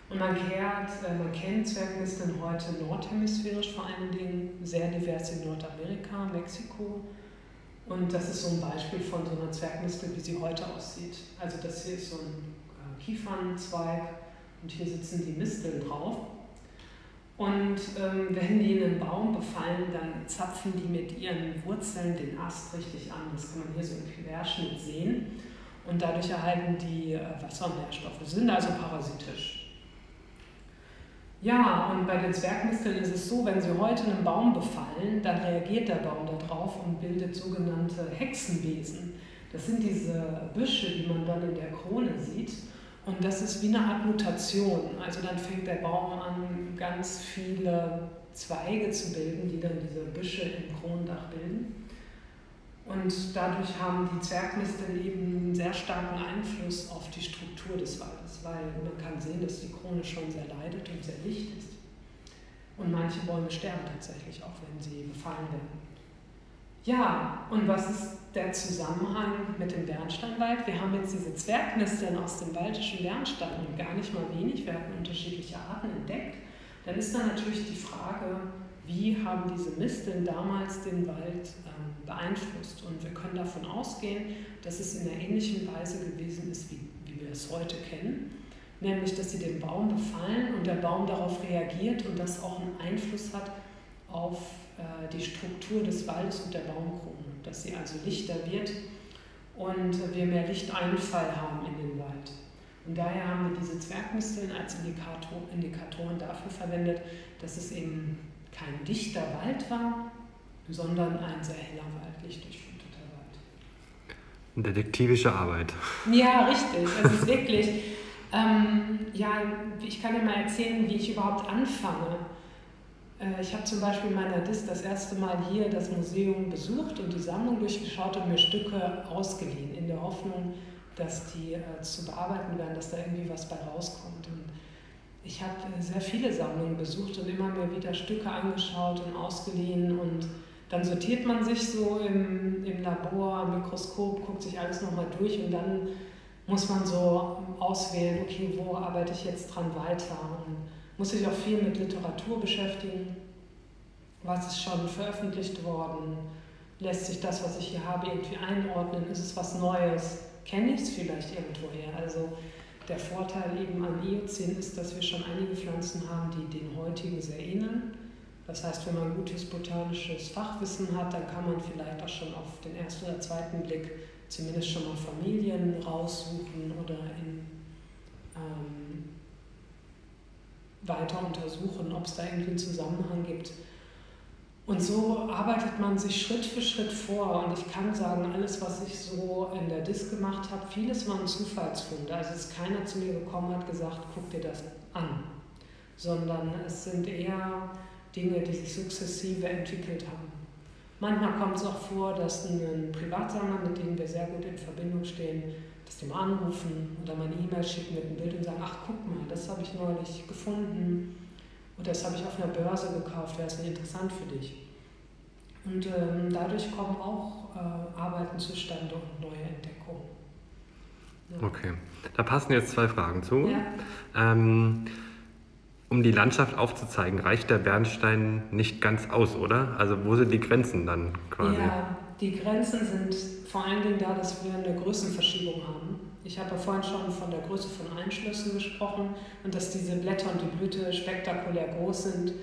Und man kennt Zwergmisteln heute nordhemisphärisch, vor allen Dingen sehr divers in Nordamerika, Mexiko. Und das ist so ein Beispiel von so einer Zwergmistel, wie sie heute aussieht. Also das hier ist so ein Kiefernzweig und hier sitzen die Misteln drauf. Und wenn die einen Baum befallen, dann zapfen die mit ihren Wurzeln den Ast richtig an. Das kann man hier so im Querschnitt sehen. Und dadurch erhalten die Wassernährstoffe, sind also parasitisch. Ja, und bei den Zwergmisteln ist es so, wenn sie heute einen Baum befallen, dann reagiert der Baum darauf und bildet sogenannte Hexenbesen. Das sind diese Büsche, die man dann in der Krone sieht. Und das ist wie eine Art Mutation. Also dann fängt der Baum an, ganz viele Zweige zu bilden, die dann diese Büsche im Kronendach bilden. Und dadurch haben die Zwergmisteln eben einen sehr starken Einfluss auf die Struktur des Waldes, weil man kann sehen, dass die Krone schon sehr leidet und sehr dicht ist. Und manche Bäume sterben tatsächlich, auch wenn sie befallen werden. Ja, und was ist der Zusammenhang mit dem Bernsteinwald? Wir haben jetzt diese Zwergmisteln aus dem baltischen Bernstein und gar nicht mal wenig, wir hatten unterschiedliche Arten entdeckt. Dann ist dann natürlich die Frage, wie haben diese Misteln damals den Wald beeinflusst? Und wir können davon ausgehen, dass es in einer ähnlichen Weise gewesen ist, wie wir es heute kennen. Nämlich, dass sie den Baum befallen und der Baum darauf reagiert und das auch einen Einfluss hat auf die Struktur des Waldes und der Baumkrone. Dass sie also lichter wird und wir mehr Lichteinfall haben in den Wald. Und daher haben wir diese Zwergmisteln als Indikatoren dafür verwendet, dass es eben kein dichter Wald war, sondern ein sehr heller Wald, lichtdurchfluteter Wald. Detektivische Arbeit. Ja, richtig. Es ist wirklich, ich kann dir mal erzählen, wie ich überhaupt anfange. Ich habe zum Beispiel in meiner DIS das erste Mal hier das Museum besucht und die Sammlung durchgeschaut und mir Stücke ausgeliehen, in der Hoffnung, dass die zu bearbeiten werden, dass da irgendwie was bei rauskommt. Und ich habe sehr viele Sammlungen besucht und immer mal wieder Stücke angeschaut und ausgeliehen und dann sortiert man sich so im Labor, am Mikroskop, guckt sich alles nochmal durch und dann muss man so auswählen, okay, wo arbeite ich jetzt dran weiter und muss sich auch viel mit Literatur beschäftigen, was ist schon veröffentlicht worden, lässt sich das, was ich hier habe, irgendwie einordnen, ist es was Neues, kenne ich es vielleicht irgendwoher, also der Vorteil eben an Eozän ist, dass wir schon einige Pflanzen haben, die den heutigen sehr ähneln. Das heißt, wenn man gutes botanisches Fachwissen hat, dann kann man vielleicht auch schon auf den ersten oder zweiten Blick zumindest schon mal Familien raussuchen oder weiter untersuchen, ob es da irgendwie einen Zusammenhang gibt. Und so arbeitet man sich Schritt für Schritt vor und ich kann sagen, alles was ich so in der DIS gemacht habe, vieles waren Zufallsfunde. Also es ist keiner zu mir gekommen und hat gesagt, guck dir das an, sondern es sind eher Dinge, die sich sukzessive entwickelt haben. Manchmal kommt es auch vor, dass ein Privatsammler, mit dem wir sehr gut in Verbindung stehen, dass die mal anrufen oder mal eine E-Mail schicken mit einem Bild und sagen, ach guck mal, das habe ich neulich gefunden. Und das habe ich auf einer Börse gekauft, wäre es nicht interessant für dich. Und dadurch kommen auch Arbeiten zustande und neue Entdeckungen. Ja. Okay, da passen jetzt zwei Fragen zu. Ja. Um die Landschaft aufzuzeigen, reicht der Bernstein nicht ganz aus, oder? Also wo sind die Grenzen dann quasi? Ja, die Grenzen sind vor allen Dingen da, dass wir eine Größenverschiebung haben. Ich habe ja vorhin schon von der Größe von Einschlüssen gesprochen und dass diese Blätter und die Blüte spektakulär groß sind.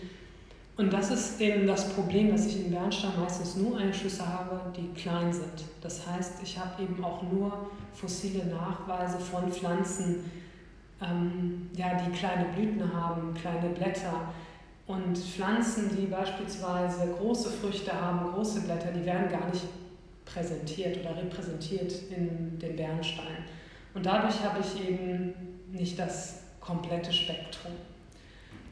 Und das ist eben das Problem, dass ich in Bernstein meistens nur Einschlüsse habe, die klein sind. Das heißt, ich habe eben auch nur fossile Nachweise von Pflanzen, die kleine Blüten haben, kleine Blätter. Und Pflanzen, die beispielsweise große Früchte haben, große Blätter, die werden gar nicht präsentiert oder repräsentiert in dem Bernstein. Und dadurch habe ich eben nicht das komplette Spektrum.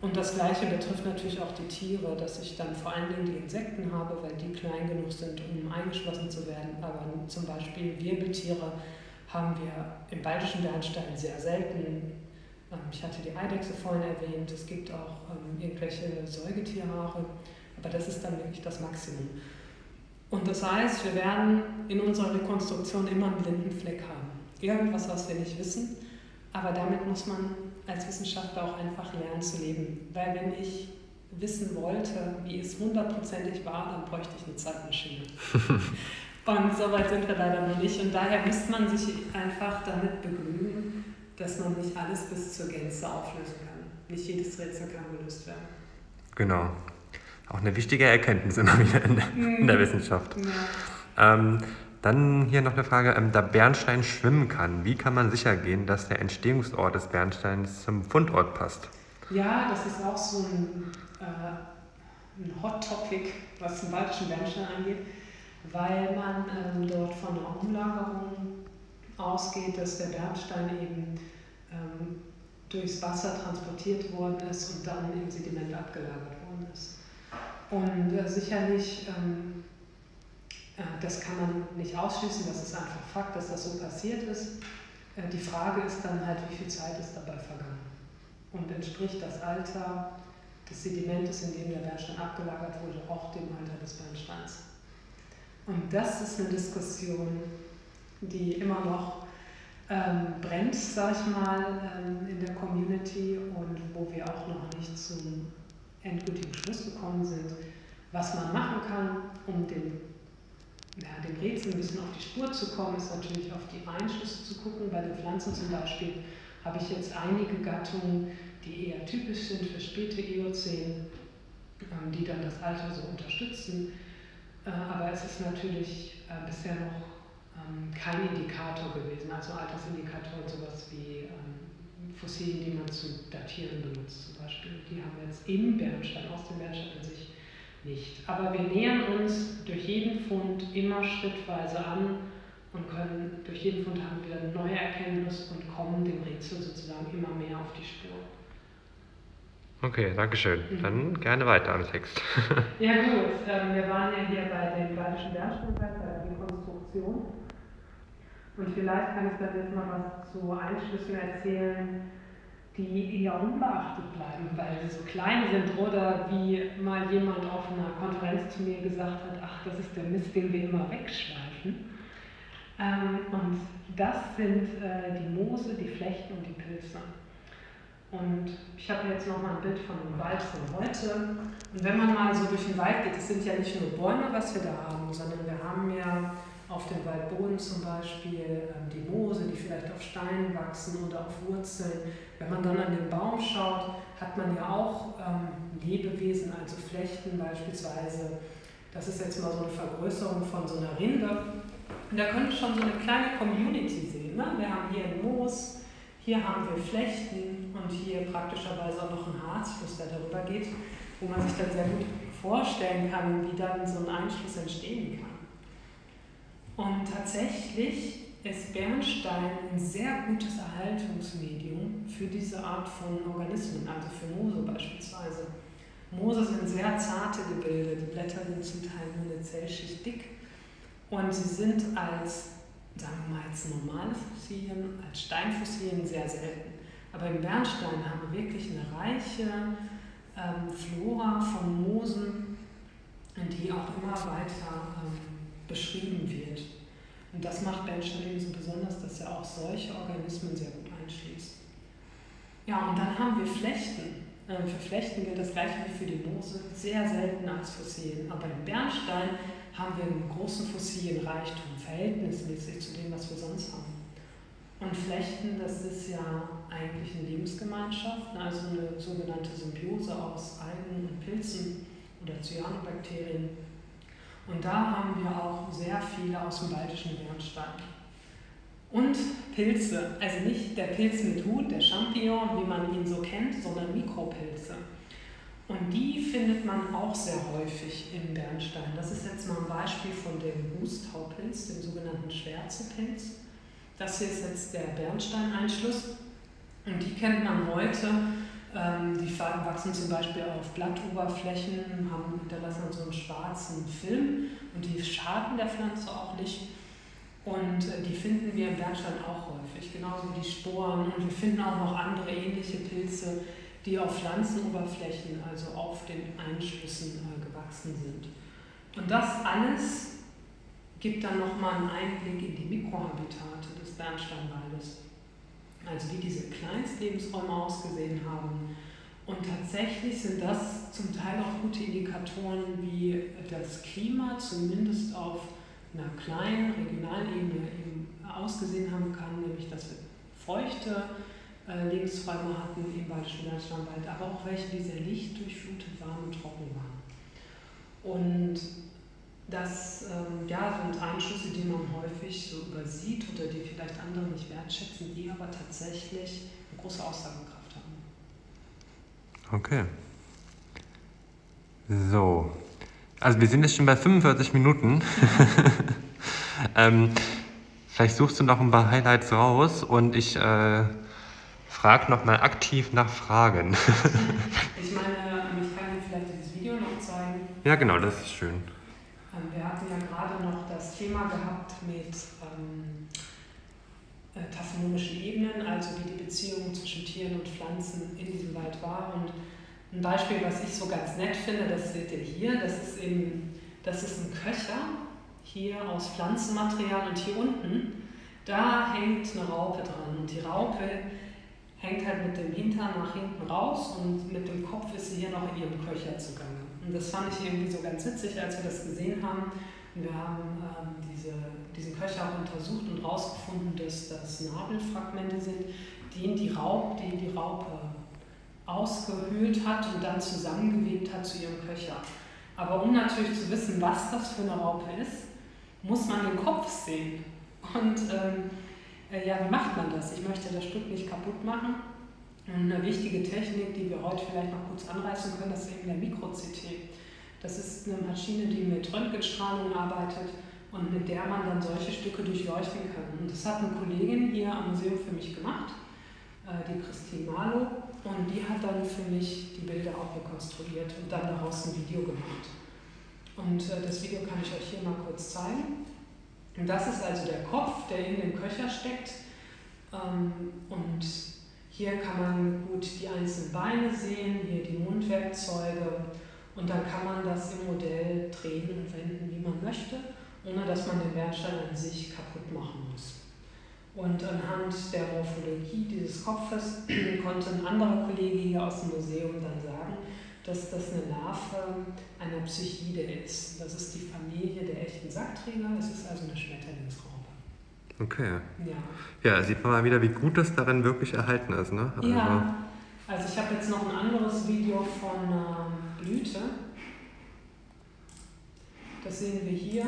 Und das Gleiche betrifft natürlich auch die Tiere, dass ich dann vor allen Dingen die Insekten habe, weil die klein genug sind, um eingeschlossen zu werden. Aber zum Beispiel Wirbeltiere haben wir im baltischen Bernstein sehr selten. Ich hatte die Eidechse vorhin erwähnt, es gibt auch irgendwelche Säugetierhaare, aber das ist dann wirklich das Maximum. Und das heißt, wir werden in unserer Rekonstruktion immer einen blinden Fleck haben. Irgendwas, was wir nicht wissen, aber damit muss man als Wissenschaftler auch einfach lernen zu leben. Weil wenn ich wissen wollte, wie es hundertprozentig war, dann bräuchte ich eine Zeitmaschine. Und so weit sind wir leider noch nicht. Und daher müsste man sich einfach damit begnügen, dass man nicht alles bis zur Gänze auflösen kann. Nicht jedes Rätsel kann gelöst werden. Genau. Auch eine wichtige Erkenntnis immer wieder in der Wissenschaft. Ja. Dann hier noch eine Frage, da Bernstein schwimmen kann, wie kann man sicher gehen, dass der Entstehungsort des Bernsteins zum Fundort passt? Ja, das ist auch so ein Hot Topic, was den Baltischen Bernstein angeht, weil man dort von einer Umlagerung ausgeht, dass der Bernstein eben durchs Wasser transportiert worden ist und dann im Sediment abgelagert worden ist. Und sicherlich, das kann man nicht ausschließen, das ist einfach Fakt, dass das so passiert ist. Die Frage ist dann halt, wie viel Zeit ist dabei vergangen und entspricht das Alter des Sedimentes, in dem der Bernstein abgelagert wurde, auch dem Alter des Bernsteins. Und das ist eine Diskussion, die immer noch brennt, sag ich mal, in der Community und wo wir auch noch nicht zum endgültigen Schluss gekommen sind, was man machen kann, um dem Rätsel ein bisschen auf die Spur zu kommen, ist natürlich auf die Einschlüsse zu gucken. Bei den Pflanzen zum Beispiel habe ich jetzt einige Gattungen, die eher typisch sind für späte Eozän, die dann das Alter so unterstützen. Aber es ist natürlich bisher noch kein Indikator gewesen, also Altersindikatoren, sowas wie Fossilien, die man zu datieren benutzt zum Beispiel. Die haben wir jetzt im Bernstein, aus dem Bernstein an sich nicht. Aber wir nähern uns durch jeden Fund immer schrittweise an und können durch jeden Fund haben wir eine neue Erkenntnis und kommen dem Rätsel sozusagen immer mehr auf die Spur. Okay, dankeschön. Mhm. Dann gerne weiter am Text. Ja gut, wir waren ja hier bei dem Badischen Bernstein, bei der Rekonstruktion. Und vielleicht kann ich dann jetzt mal was zu Einschlüssen erzählen, die eher unbeachtet bleiben, weil sie so klein sind oder wie mal jemand auf einer Konferenz zu mir gesagt hat, ach, das ist der Mist, den wir immer wegschleifen. Und das sind die Moose, die Flechten und die Pilze. Und ich habe jetzt nochmal ein Bild von einem Wald von heute. Und wenn man mal so durch den Wald geht, es sind ja nicht nur Bäume, was wir da haben, sondern wir haben ja auf dem Waldboden zum Beispiel die Moose, die vielleicht auf Steinen wachsen oder auf Wurzeln. Wenn man dann an den Baum schaut, hat man ja auch Lebewesen, also Flechten beispielsweise. Das ist jetzt mal so eine Vergrößerung von so einer Rinde. Und da könnt ihr schon so eine kleine Community sehen. Ne? Wir haben hier ein Moos, hier haben wir Flechten und hier praktischerweise auch noch ein Harzfluss, der darüber geht, wo man sich dann sehr gut vorstellen kann, wie dann so ein Einschluss entstehen kann. Und tatsächlich ist Bernstein ein sehr gutes Erhaltungsmedium für diese Art von Organismen, also für Moose beispielsweise. Moose sind sehr zarte Gebilde, die Blätter sind zum Teil nur eine Zellschicht dick und sie sind als, sagen wir mal, als normale Fossilien, als Steinfossilien sehr selten. Aber im Bernstein haben wir wirklich eine reiche Flora von Moosen, die auch immer weiter beschrieben wird. Und das macht Bernstein eben so besonders, dass er auch solche Organismen sehr gut einschließt. Ja, und dann haben wir Flechten. Für Flechten gilt das gleiche wie für die Moose, sehr selten als Fossilien. Aber im Bernstein haben wir einen großen Fossilienreichtum, verhältnismäßig zu dem, was wir sonst haben. Und Flechten, das ist ja eigentlich eine Lebensgemeinschaft, also eine sogenannte Symbiose aus Algen und Pilzen oder Cyanobakterien. Und da haben wir auch sehr viele aus dem Baltischen Bernstein. Und Pilze, also nicht der Pilz mit Hut, der Champignon, wie man ihn so kennt, sondern Mikropilze. Und die findet man auch sehr häufig im Bernstein. Das ist jetzt mal ein Beispiel von dem Bußtaupilz, dem sogenannten Schwärzepilz. Das hier ist jetzt der Bernsteineinschluss. Und die kennt man heute. Die Farben wachsen zum Beispiel auf Blattoberflächen, haben hinterlassen so einen schwarzen Film und die schaden der Pflanze auch nicht. Und die finden wir im Bernstein auch häufig, genauso wie die Sporen. Und wir finden auch noch andere ähnliche Pilze, die auf Pflanzenoberflächen, also auf den Einschlüssen gewachsen sind. Und das alles gibt dann nochmal einen Einblick in die Mikrohabitate des Bernsteinwaldes. Also wie diese Kleinstlebensräume ausgesehen haben. Und tatsächlich sind das zum Teil auch gute Indikatoren, wie das Klima zumindest auf einer kleinen Regionalebene eben ausgesehen haben kann, nämlich dass wir feuchte Lebensräume hatten im Badischen Bernsteinwald, aber auch welche, die sehr lichtdurchflutet waren und trocken waren. Und das sind Einschlüsse, die man häufig so übersieht oder die vielleicht andere nicht wertschätzen, die aber tatsächlich eine große Aussagekraft haben. Okay. So. Also wir sind jetzt schon bei 45 Minuten. Vielleicht suchst du noch ein paar Highlights raus und ich frage nochmal aktiv nach Fragen. Ich meine, ich kann dir vielleicht dieses Video noch zeigen. Ja genau, das ist schön. Wir hatten ja gerade noch das Thema gehabt mit taphonomischen Ebenen, also wie die Beziehung zwischen Tieren und Pflanzen in diesem Wald war. Und ein Beispiel, was ich so ganz nett finde, das seht ihr hier, das ist ein Köcher, hier aus Pflanzenmaterial und hier unten, da hängt eine Raupe dran und die Raupe hängt halt mit dem Hintern nach hinten raus und mit dem Kopf ist sie hier noch in ihrem Köcher zugange. Und das fand ich irgendwie so ganz witzig, als wir das gesehen haben. Wir haben diesen Köcher auch untersucht und rausgefunden, dass das Nabelfragmente sind, die Raupe ausgehöhlt hat und dann zusammengewebt hat zu ihrem Köcher. Aber um natürlich zu wissen, was das für eine Raupe ist, muss man den Kopf sehen. Und ja, wie macht man das? Ich möchte das Stück nicht kaputt machen. Und eine wichtige Technik, die wir heute vielleicht noch kurz anreißen können, das ist eben der Mikro-CT. Das ist eine Maschine, die mit Röntgenstrahlung arbeitet und mit der man dann solche Stücke durchleuchten kann. Und das hat eine Kollegin hier am Museum für mich gemacht, die Christine Marlow. Und die hat dann für mich die Bilder auch rekonstruiert und dann daraus ein Video gemacht. Und das Video kann ich euch hier mal kurz zeigen. Und das ist also der Kopf, der in dem Köcher steckt. Und hier kann man gut die einzelnen Beine sehen, hier die Mundwerkzeuge. Und dann kann man das im Modell drehen und wenden, wie man möchte, ohne dass man den Bernstein an sich kaputt machen muss. Und anhand der Morphologie dieses Kopfes konnte ein anderer Kollege hier aus dem Museum dann sagen, dass das eine Larve einer Psychide ist. Das ist die Familie der echten Sackträger, es ist also eine Schmetterlingsraupe. Okay. Ja. Ja, sieht man mal wieder, wie gut das darin wirklich erhalten ist, ne? Also ja, also ich habe jetzt noch ein anderes Video von einer Blüte. Das sehen wir hier.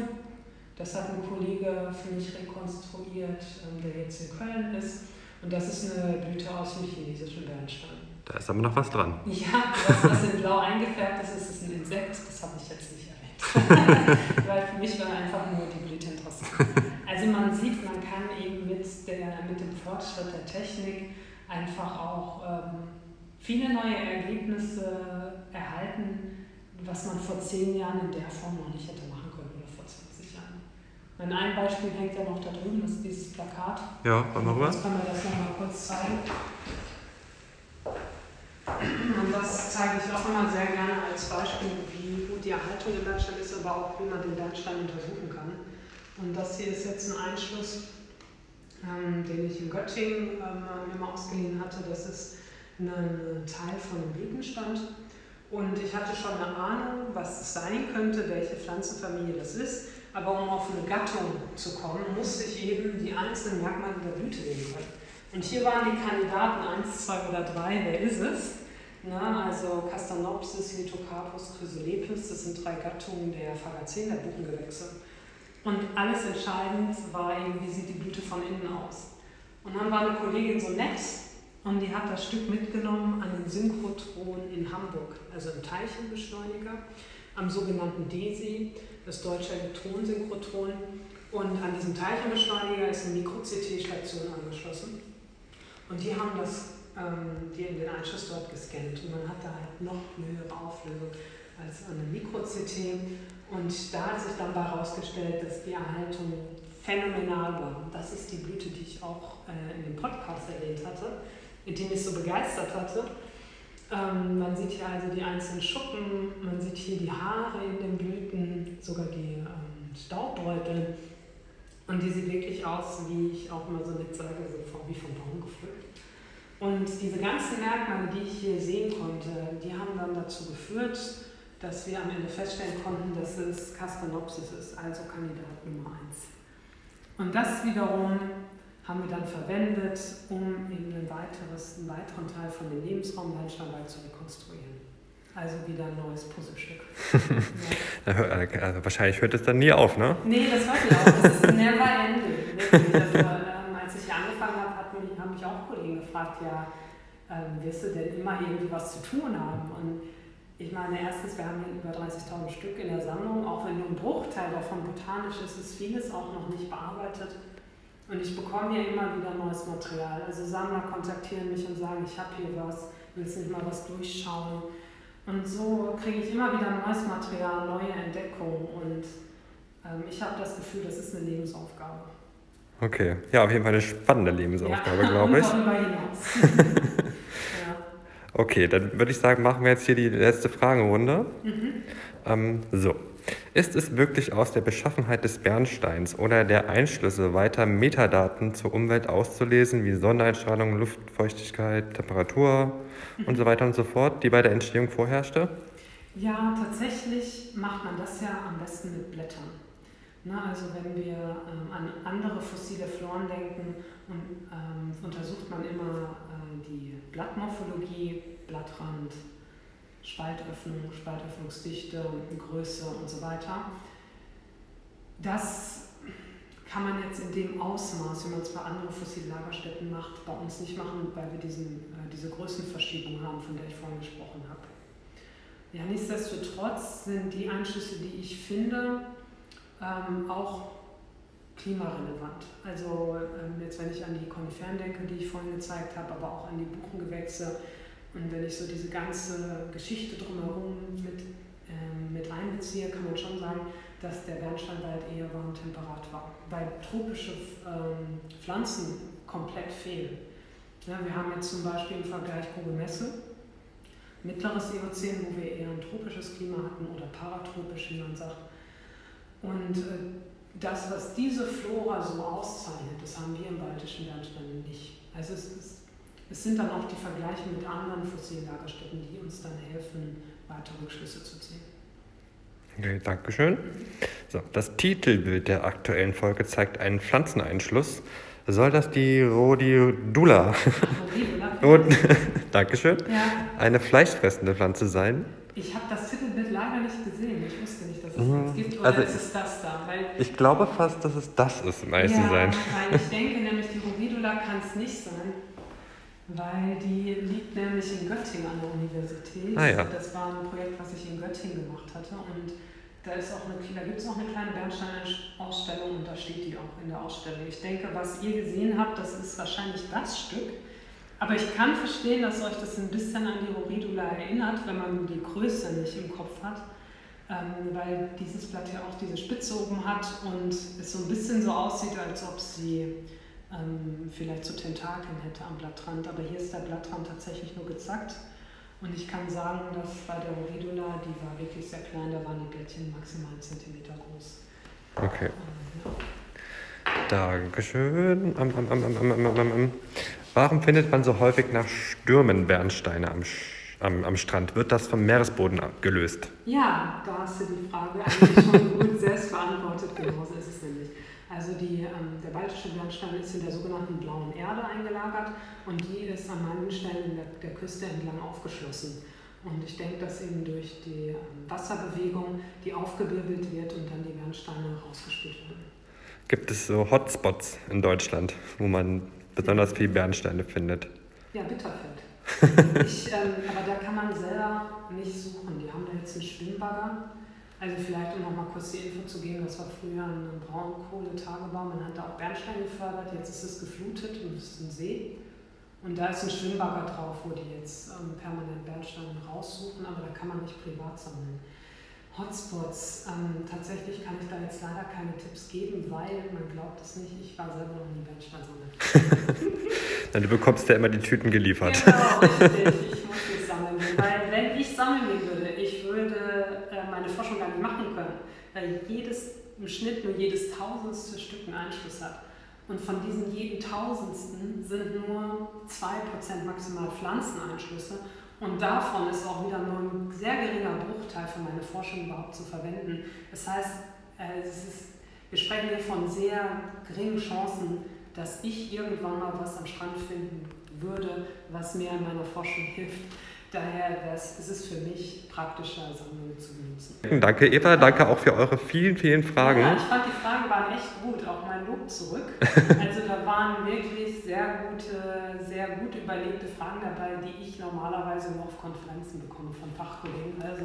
Das hat ein Kollege für mich rekonstruiert, der jetzt in Köln ist. Und das ist eine Blüte aus dem chinesischen Bernstein. Da ist aber noch was dran. Ja, das ist in blau eingefärbt, das ist ein Insekt, das habe ich jetzt nicht erwähnt. Weil für mich war einfach nur die Blüte interessant. Also man sieht, man kann eben mit dem Fortschritt der Technik einfach auch viele neue Ergebnisse erhalten, was man vor 10 Jahren in der Form noch nicht hätte machen können oder vor 20 Jahren. Mein ein Beispiel hängt ja noch da drüben, das ist dieses Plakat. Ja, dann rüber. Jetzt kann man das nochmal kurz zeigen. Und das zeige ich auch immer sehr gerne als Beispiel, wie gut die Erhaltung im Bernstein ist, aber auch wie man den Bernstein untersuchen kann. Und das hier ist jetzt ein Einschluss, den ich in Göttingen mir mal ausgeliehen hatte. Das ist ein Teil von einem Blütenstand. Und ich hatte schon eine Ahnung, was es sein könnte, welche Pflanzenfamilie das ist. Aber um auf eine Gattung zu kommen, musste ich eben die einzelnen Merkmale der Blüte sehen können. Und hier waren die Kandidaten 1, 2 oder 3, wer ist es? Na, also Castanopsis, Litocarpus, Chrysolepis, das sind 3 Gattungen der Phagaceen, der Buchengewächse. Und alles entscheidend war eben, wie sieht die Blüte von innen aus. Und dann war eine Kollegin so nett, und die hat das Stück mitgenommen an den Synchrotron in Hamburg, also im Teilchenbeschleuniger, am sogenannten DESI, das deutsche Elektronensynchrotron. Und an diesem Teilchenbeschleuniger ist eine Mikro-CT-Station angeschlossen. Und die haben den Anschluss dort gescannt. Und man hat da halt noch eine höhere Auflösung als an einem Mikro-CT. Und da hat sich dann herausgestellt, dass die Erhaltung phänomenal war. Das ist die Blüte, die ich auch in dem Podcast erwähnt hatte, die mich so begeistert hatte. Man sieht hier also die einzelnen Schuppen, man sieht hier die Haare in den Blüten, sogar die Staubbeutel. Und die sieht wirklich aus, wie ich auch immer so nett sage, so wie vom Baum gepflückt. Und diese ganzen Merkmale, die ich hier sehen konnte, die haben dann dazu geführt, dass wir am Ende feststellen konnten, dass es Castanopsis ist, also Kandidat Nummer 1. Und das wiederum haben wir dann verwendet, um eben einen weiteren Teil von dem Lebensraum Landsteinwald zu rekonstruieren. Also wieder ein neues Puzzlestück. Ja. Also wahrscheinlich hört es dann nie auf, ne? Nee, das hört nicht auf. Das ist never ending. Also, als ich hier angefangen habe, haben mich auch Kollegen gefragt, ja, wirst du denn immer irgendwie was zu tun haben? Und ich meine, erstens, wir haben hier über 30.000 Stück in der Sammlung, auch wenn nur ein Bruchteil davon botanisch ist, ist vieles auch noch nicht bearbeitet. Und ich bekomme hier immer wieder neues Material. Also Sammler kontaktieren mich und sagen, ich habe hier was, willst nicht mal was durchschauen? Und so kriege ich immer wieder neues Material, neue Entdeckungen und ich habe das Gefühl, das ist eine Lebensaufgabe. Okay, ja, auf jeden Fall eine spannende Lebensaufgabe, ja, glaube ich. Ja. Okay, dann würde ich sagen, machen wir jetzt hier die letzte Fragenrunde. Mhm. So, ist es möglich, aus der Beschaffenheit des Bernsteins oder der Einschlüsse weiter Metadaten zur Umwelt auszulesen, wie Sonneneinstrahlung, Luftfeuchtigkeit, Temperatur und so weiter und so fort, die bei der Entstehung vorherrschte? Ja, tatsächlich macht man das ja am besten mit Blättern. Na, also wenn wir an andere fossile Floren denken, und, untersucht man immer die Blattmorphologie, Blattrand, Spaltöffnung, Spaltöffnungsdichte, Größe und so weiter. Das kann man jetzt in dem Ausmaß, wie man es bei anderen fossilen Lagerstätten macht, bei uns nicht machen, weil wir diese Größenverschiebung haben, von der ich vorhin gesprochen habe. Ja, nichtsdestotrotz sind die Einschlüsse, die ich finde, auch klimarelevant. Also jetzt wenn ich an die Koniferen denke, die ich vorhin gezeigt habe, aber auch an die Buchengewächse und wenn ich so diese ganze Geschichte drumherum mit einbeziehe, kann man schon sagen, dass der Bernsteinwald eher warm temperat war, weil tropische Pflanzen komplett fehlen. Ja, wir haben jetzt zum Beispiel im Vergleich Grubenmesse, mittleres Eozän, wo wir eher ein tropisches Klima hatten oder paratropisch, wie man sagt. Und das, was diese Flora so auszeichnet, das haben wir im baltischen Bernstein nicht. Also es sind dann auch die Vergleiche mit anderen fossilen Lagerstätten, die uns dann helfen, weitere Rückschlüsse zu ziehen. Okay, Dankeschön. So, das Titelbild der aktuellen Folge zeigt einen Pflanzeneinschluss. Soll das die Roridula? Dankeschön. Ja. Eine fleischfressende Pflanze sein? Ich habe das Titelbild leider nicht gesehen. Ich wusste nicht, dass es das gibt. Oder also ist das da? Weil ich glaube fast, dass es das ist, um ehrlich zu sein. Weil ich denke nämlich, die Roridula kann es nicht sein, weil die liegt nämlich in Göttingen an der Universität. Ah, ja. Das war ein Projekt, was ich in Göttingen gemacht hatte. Und da gibt es auch eine kleine Bernstein-Ausstellung und da steht die auch in der Ausstellung. Ich denke, was ihr gesehen habt, das ist wahrscheinlich das Stück. Aber ich kann verstehen, dass euch das ein bisschen an die Roridula erinnert, wenn man die Größe nicht im Kopf hat, weil dieses Blatt ja auch diese Spitze oben hat und es so ein bisschen so aussieht, als ob sie vielleicht so Tentakeln hätte am Blattrand. Aber hier ist der Blattrand tatsächlich nur gezackt. Und ich kann sagen, dass bei der Roridula, die war wirklich sehr klein, da waren die Blättchen maximal 1 Zentimeter groß. Okay. Ja. Dankeschön. Warum findet man so häufig nach Stürmen Bernsteine am Strand? Wird das vom Meeresboden abgelöst? Ja, da hast du die Frage eigentlich schon gut selbst beantwortet. Genauso ist es nämlich. Also der baltische Bernstein ist in der sogenannten blauen Erde eingelagert und die ist an manchen Stellen der Küste entlang aufgeschlossen. Und ich denke, dass eben durch die Wasserbewegung, die aufgewirbelt wird und dann die Bernsteine rausgespült werden. Gibt es so Hotspots in Deutschland, wo man besonders viele Bernsteine findet? Ja, Bitterfeld. Aber da kann man selber nicht suchen. Die haben da jetzt einen Schwimmbagger. Also vielleicht, um nochmal kurz die Info zu geben, das war früher ein Braunkohletagebau. Man hat da auch Bernstein gefördert, jetzt ist es geflutet und es ist ein See. Und da ist ein Schwimmbagger drauf, wo die jetzt permanent Bernsteine raussuchen, aber da kann man nicht privat sammeln. Hotspots, tatsächlich kann ich da jetzt leider keine Tipps geben, weil man glaubt es nicht, ich war selber noch nie Bernsteinsammler. Du bekommst ja immer die Tüten geliefert. Genau, richtig, ich muss nicht sammeln. Weil wenn ich sammeln würde, ich würde meine Forschung gar nicht machen können, weil im Schnitt nur jedes tausendste Stück einen Einschluss hat. Und von diesen jeden tausendsten sind nur 2% maximal Pflanzeneinschlüsse. Und davon ist auch wieder nur ein sehr geringer Bruchteil für meine Forschung überhaupt zu verwenden. Das heißt, wir sprechen hier von sehr geringen Chancen, dass ich irgendwann mal was am Strand finden würde, was mir in meiner Forschung hilft. Daher ist es für mich praktischer, Sammlungen zu nutzen. Danke Eva, danke auch für eure vielen, vielen Fragen. Ja, ich fand, die Fragen waren echt gut, auch mein Lob zurück. Also da waren wirklich sehr gut überlegte Fragen dabei, die ich normalerweise nur auf Konferenzen bekomme von Fachkollegen. Also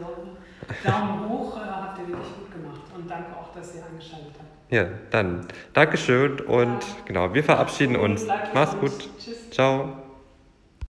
Daumen hoch, habt ihr wirklich gut gemacht und danke auch, dass ihr angeschaltet habt. Ja, dann Dankeschön und genau, wir verabschieden uns. Mach's gut. Tschüss. Ciao.